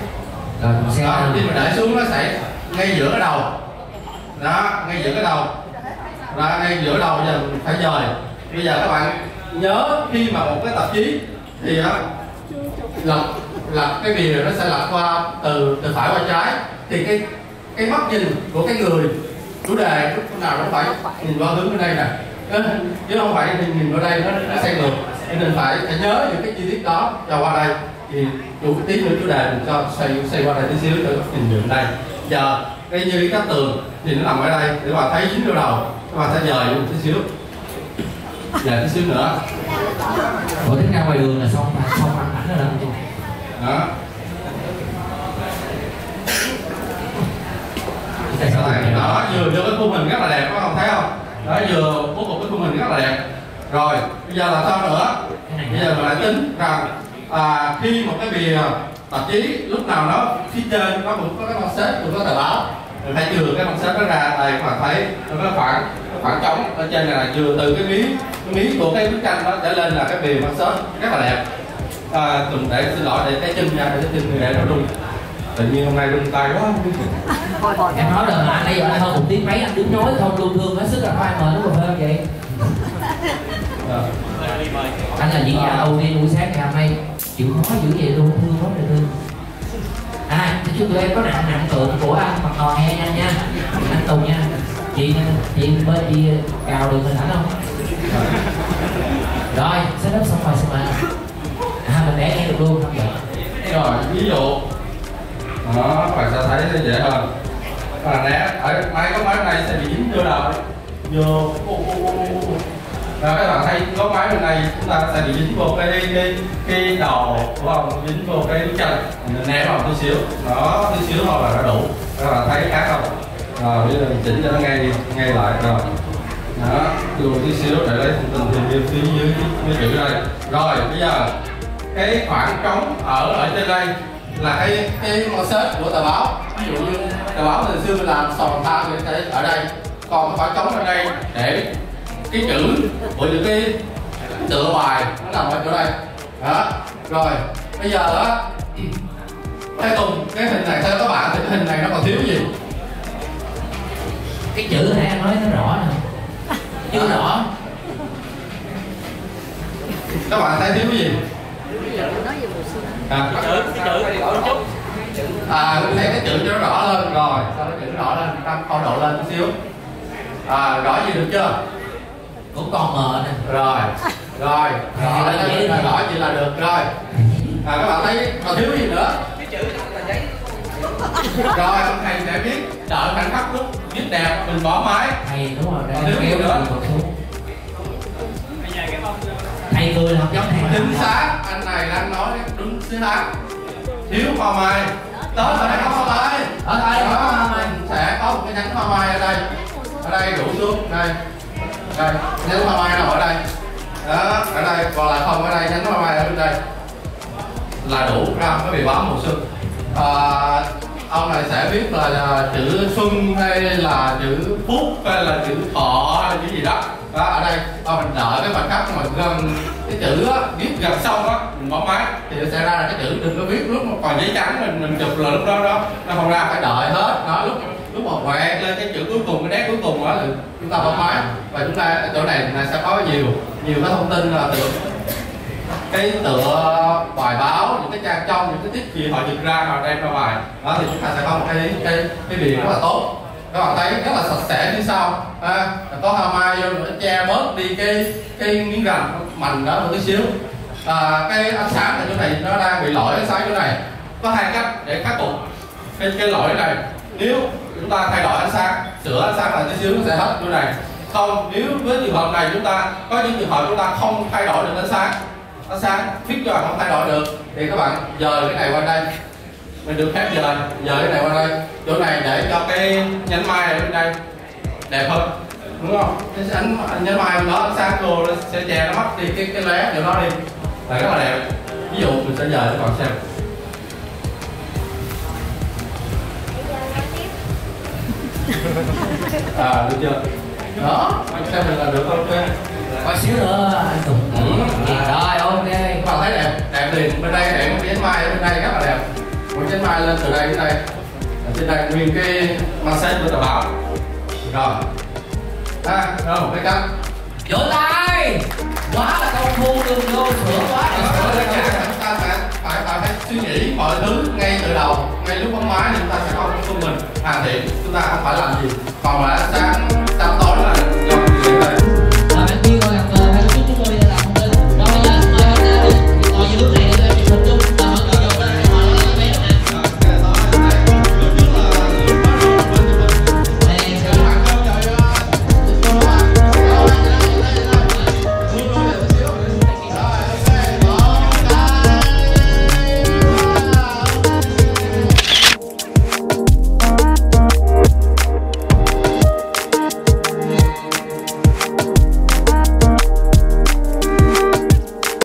rồi đó, khi mình để xuống nó sẽ ngay giữa cái đầu đó, ngay giữa cái đầu là ngay giữa đầu. Bây giờ mình phải dời. Bây giờ các bạn nhớ khi mà một cái tạp chí thì đó, lật lật cái bìa nó sẽ lật qua từ từ phải qua trái, thì cái cái mắt nhìn của cái người chủ đề lúc nào nó phải nhìn qua hướng bên đây nè, chứ không phải thì nhìn qua đây nó nó sẽ ngược, nên phải phải nhớ những cái chi tiết đó cho qua đây. Thì chủ tí nữa chủ đề mình cho xoay xoay qua đây tí xíu cho nhìn được đây. Giờ cái như các tường thì nó nằm ở đây để bạn thấy dính vô đầu, các bạn sẽ dời một tí xíu, dời tí xíu nữa. Ủa tính ra ngoài đường là xong mà xong ăn ảnh rồi đó. Đó. Đó vừa vô cái khung hình rất là đẹp, các bạn thấy không? Đó vừa bố cục cái khung hình rất là đẹp. Rồi bây giờ là sao nữa? Bây giờ mình lại tính rằng à, khi một cái bìa tạp chí lúc nào nó phía trên nó cũng có cái con xếp, cũng có tờ báo. Mình phải chừa cái con xếp nó ra đây, các bạn thấy nó có khoảng khoảng trống ở trên này là chừa từ cái miếng cái miếng của cái bức tranh nó trở lên là cái bìa con xếp rất là đẹp. À, Tùng để xin lỗi để cái chân ra để cái chân này nó rung. Tự nhiên hôm nay rung tay quá. Em nói là anh nãy giờ hơn một tiếng mấy anh đứng nói không luôn thương hết sức là khoai mời nó còn hơn vậy. À. Anh là diễn giả đầu tiên buổi sáng ngày hôm nay. Chịu khó dữ vậy luôn, thương quá rồi thương. À, chứ tụi em có nặng nặng tượng của anh bằng ngò he nha nha. Anh Tùng nha. Chị, chị bên đi cào được hình ảnh không? Rồi, set up xong rồi xong rồi. À, mình để nghe được luôn không vậy? Rồi, ví dụ. Đó, các bạn sẽ thấy dễ hơn. Các bạn né, ở máy có máy này sẽ bị dính vô đầu. Vô. Và các bạn thấy góc máy bên này chúng ta sẽ bị dính vô cái cái cái đầu của ông, dính vô cái bức tranh, mình né vào tí xíu, nó tí xíu thôi là đã đủ. Các bạn thấy khác không? Rồi bây giờ mình chỉnh cho nó ngay ngay lại rồi. Đó, đưa tí xíu để lấy thông tin thêm phía dưới cái chữ đây. Rồi bây giờ cái khoảng trống ở ở trên đây là cái cái màu xếp của tờ báo. Ví dụ như tờ báo thời xưa làm sòn ta thì ở đây, còn khoảng trống ở đây để cái chữ của những cái tựa bài nó nằm ở chỗ đây. Đó. Rồi bây giờ đó, theo Tùng cái hình này, theo các bạn thì hình này nó còn thiếu gì? Cái chữ này em nói nó rõ nè, chưa rõ. Các bạn thấy thiếu cái gì? À, chữ, cái chữ cái chút. À, thấy cái chữ cho nó rõ lên rồi, sau đó chữ rõ lên, tăng cao độ lên chút xíu. À, rõ gì được chưa? Cũng còn mờ nè. Rồi, rồi, rõ gì là được rồi. À, các bạn thấy còn thiếu gì nữa? Cái chữ là giấy. Rồi, ông thầy sẽ biết đợi cảnh khắc lúc viết đẹp mình bỏ máy. Thầy đúng rồi, còn thiếu gì nữa? Thầy cười học giống thầy. Chính xác, anh này đang nói đúng chính xác. Thiếu hoa mai. Tết ở đây có hoa mai. Ở đây có hoa mai. Sẽ có một cái nhánh hoa mai ở đây. Ở đây đủ xuống đây. Đây, nhánh hoa mai nào ở đây? Đó, ở đây, còn lại không ở đây, nhánh hoa mai ở bên đây. Là đủ ra cái bị bám mùa xuân. À, ông này sẽ biết là, là chữ xuân hay là chữ phúc hay là chữ thọ hay là chữ gì đó. Đó, ở đây mình đợi cái khoảnh khắc mà gần cái chữ á, viết gần xong á, mình bỏ máy thì nó sẽ ra là cái chữ đừng có viết lúc mà còn giấy trắng mình mình chụp là lúc đó đó nó không ra, phải đợi hết nó lúc lúc mà quẹt lên cái chữ cuối cùng, cái nét cuối cùng á là chúng ta bỏ máy. Và chúng ta ở chỗ này là sẽ có nhiều nhiều cái thông tin là từ cái tựa bài báo, những cái trang trong, những cái tiết gì họ dựng ra họ đem ra bài đó thì chúng ta sẽ có một cái cái cái điều rất là tốt. Các bạn thấy rất là sạch sẽ như sau. À, có hoa mai vô nữa che bớt đi cái cái miếng rành mảnh đó một tí xíu. À, cái ánh sáng ở chỗ này nó đang bị lỗi ánh sáng chỗ này. Có hai cách để khắc phục cái cái lỗi này. Nếu chúng ta thay đổi ánh sáng, sửa ánh sáng lại tí xíu nó sẽ hết chỗ này. Không, nếu với trường hợp này chúng ta có những trường hợp chúng ta không thay đổi được ánh sáng, ánh sáng fix cho bạn không thay đổi được thì các bạn dời cái này qua đây. Mình được phép dời dời cái này qua đây, chỗ này để cho cái nhánh mai ở bên đây đẹp hơn, đúng không? Cái ánh nhánh mai đó ánh sáng đồ nó sẽ che nó mất đi cái cái lóe chỗ đó đi là rất là đẹp. Ví dụ mình sẽ dời cho các bạn xem. À, được chưa? Đó, xem mình là được không? Okay. Có xíu nữa anh Tùng. Ừ. Rồi, ok. Các bạn thấy đẹp, đẹp liền. Bên đây đẹp, cái nhánh mai bên đây rất là đẹp. Một cái mai lên từ đây đến đây, ở trên đây nguyên cái maset của tờ báo. Rồi, à, rồi một cái cắt. Vỗ tay. Quá là công phu đường vô sửa quá. Rồi, chúng ta phải phải phải phải suy nghĩ mọi thứ ngay từ đầu, ngay lúc bấm máy thì chúng ta sẽ không công mình hoàn thiện. Chúng ta không phải làm gì, còn là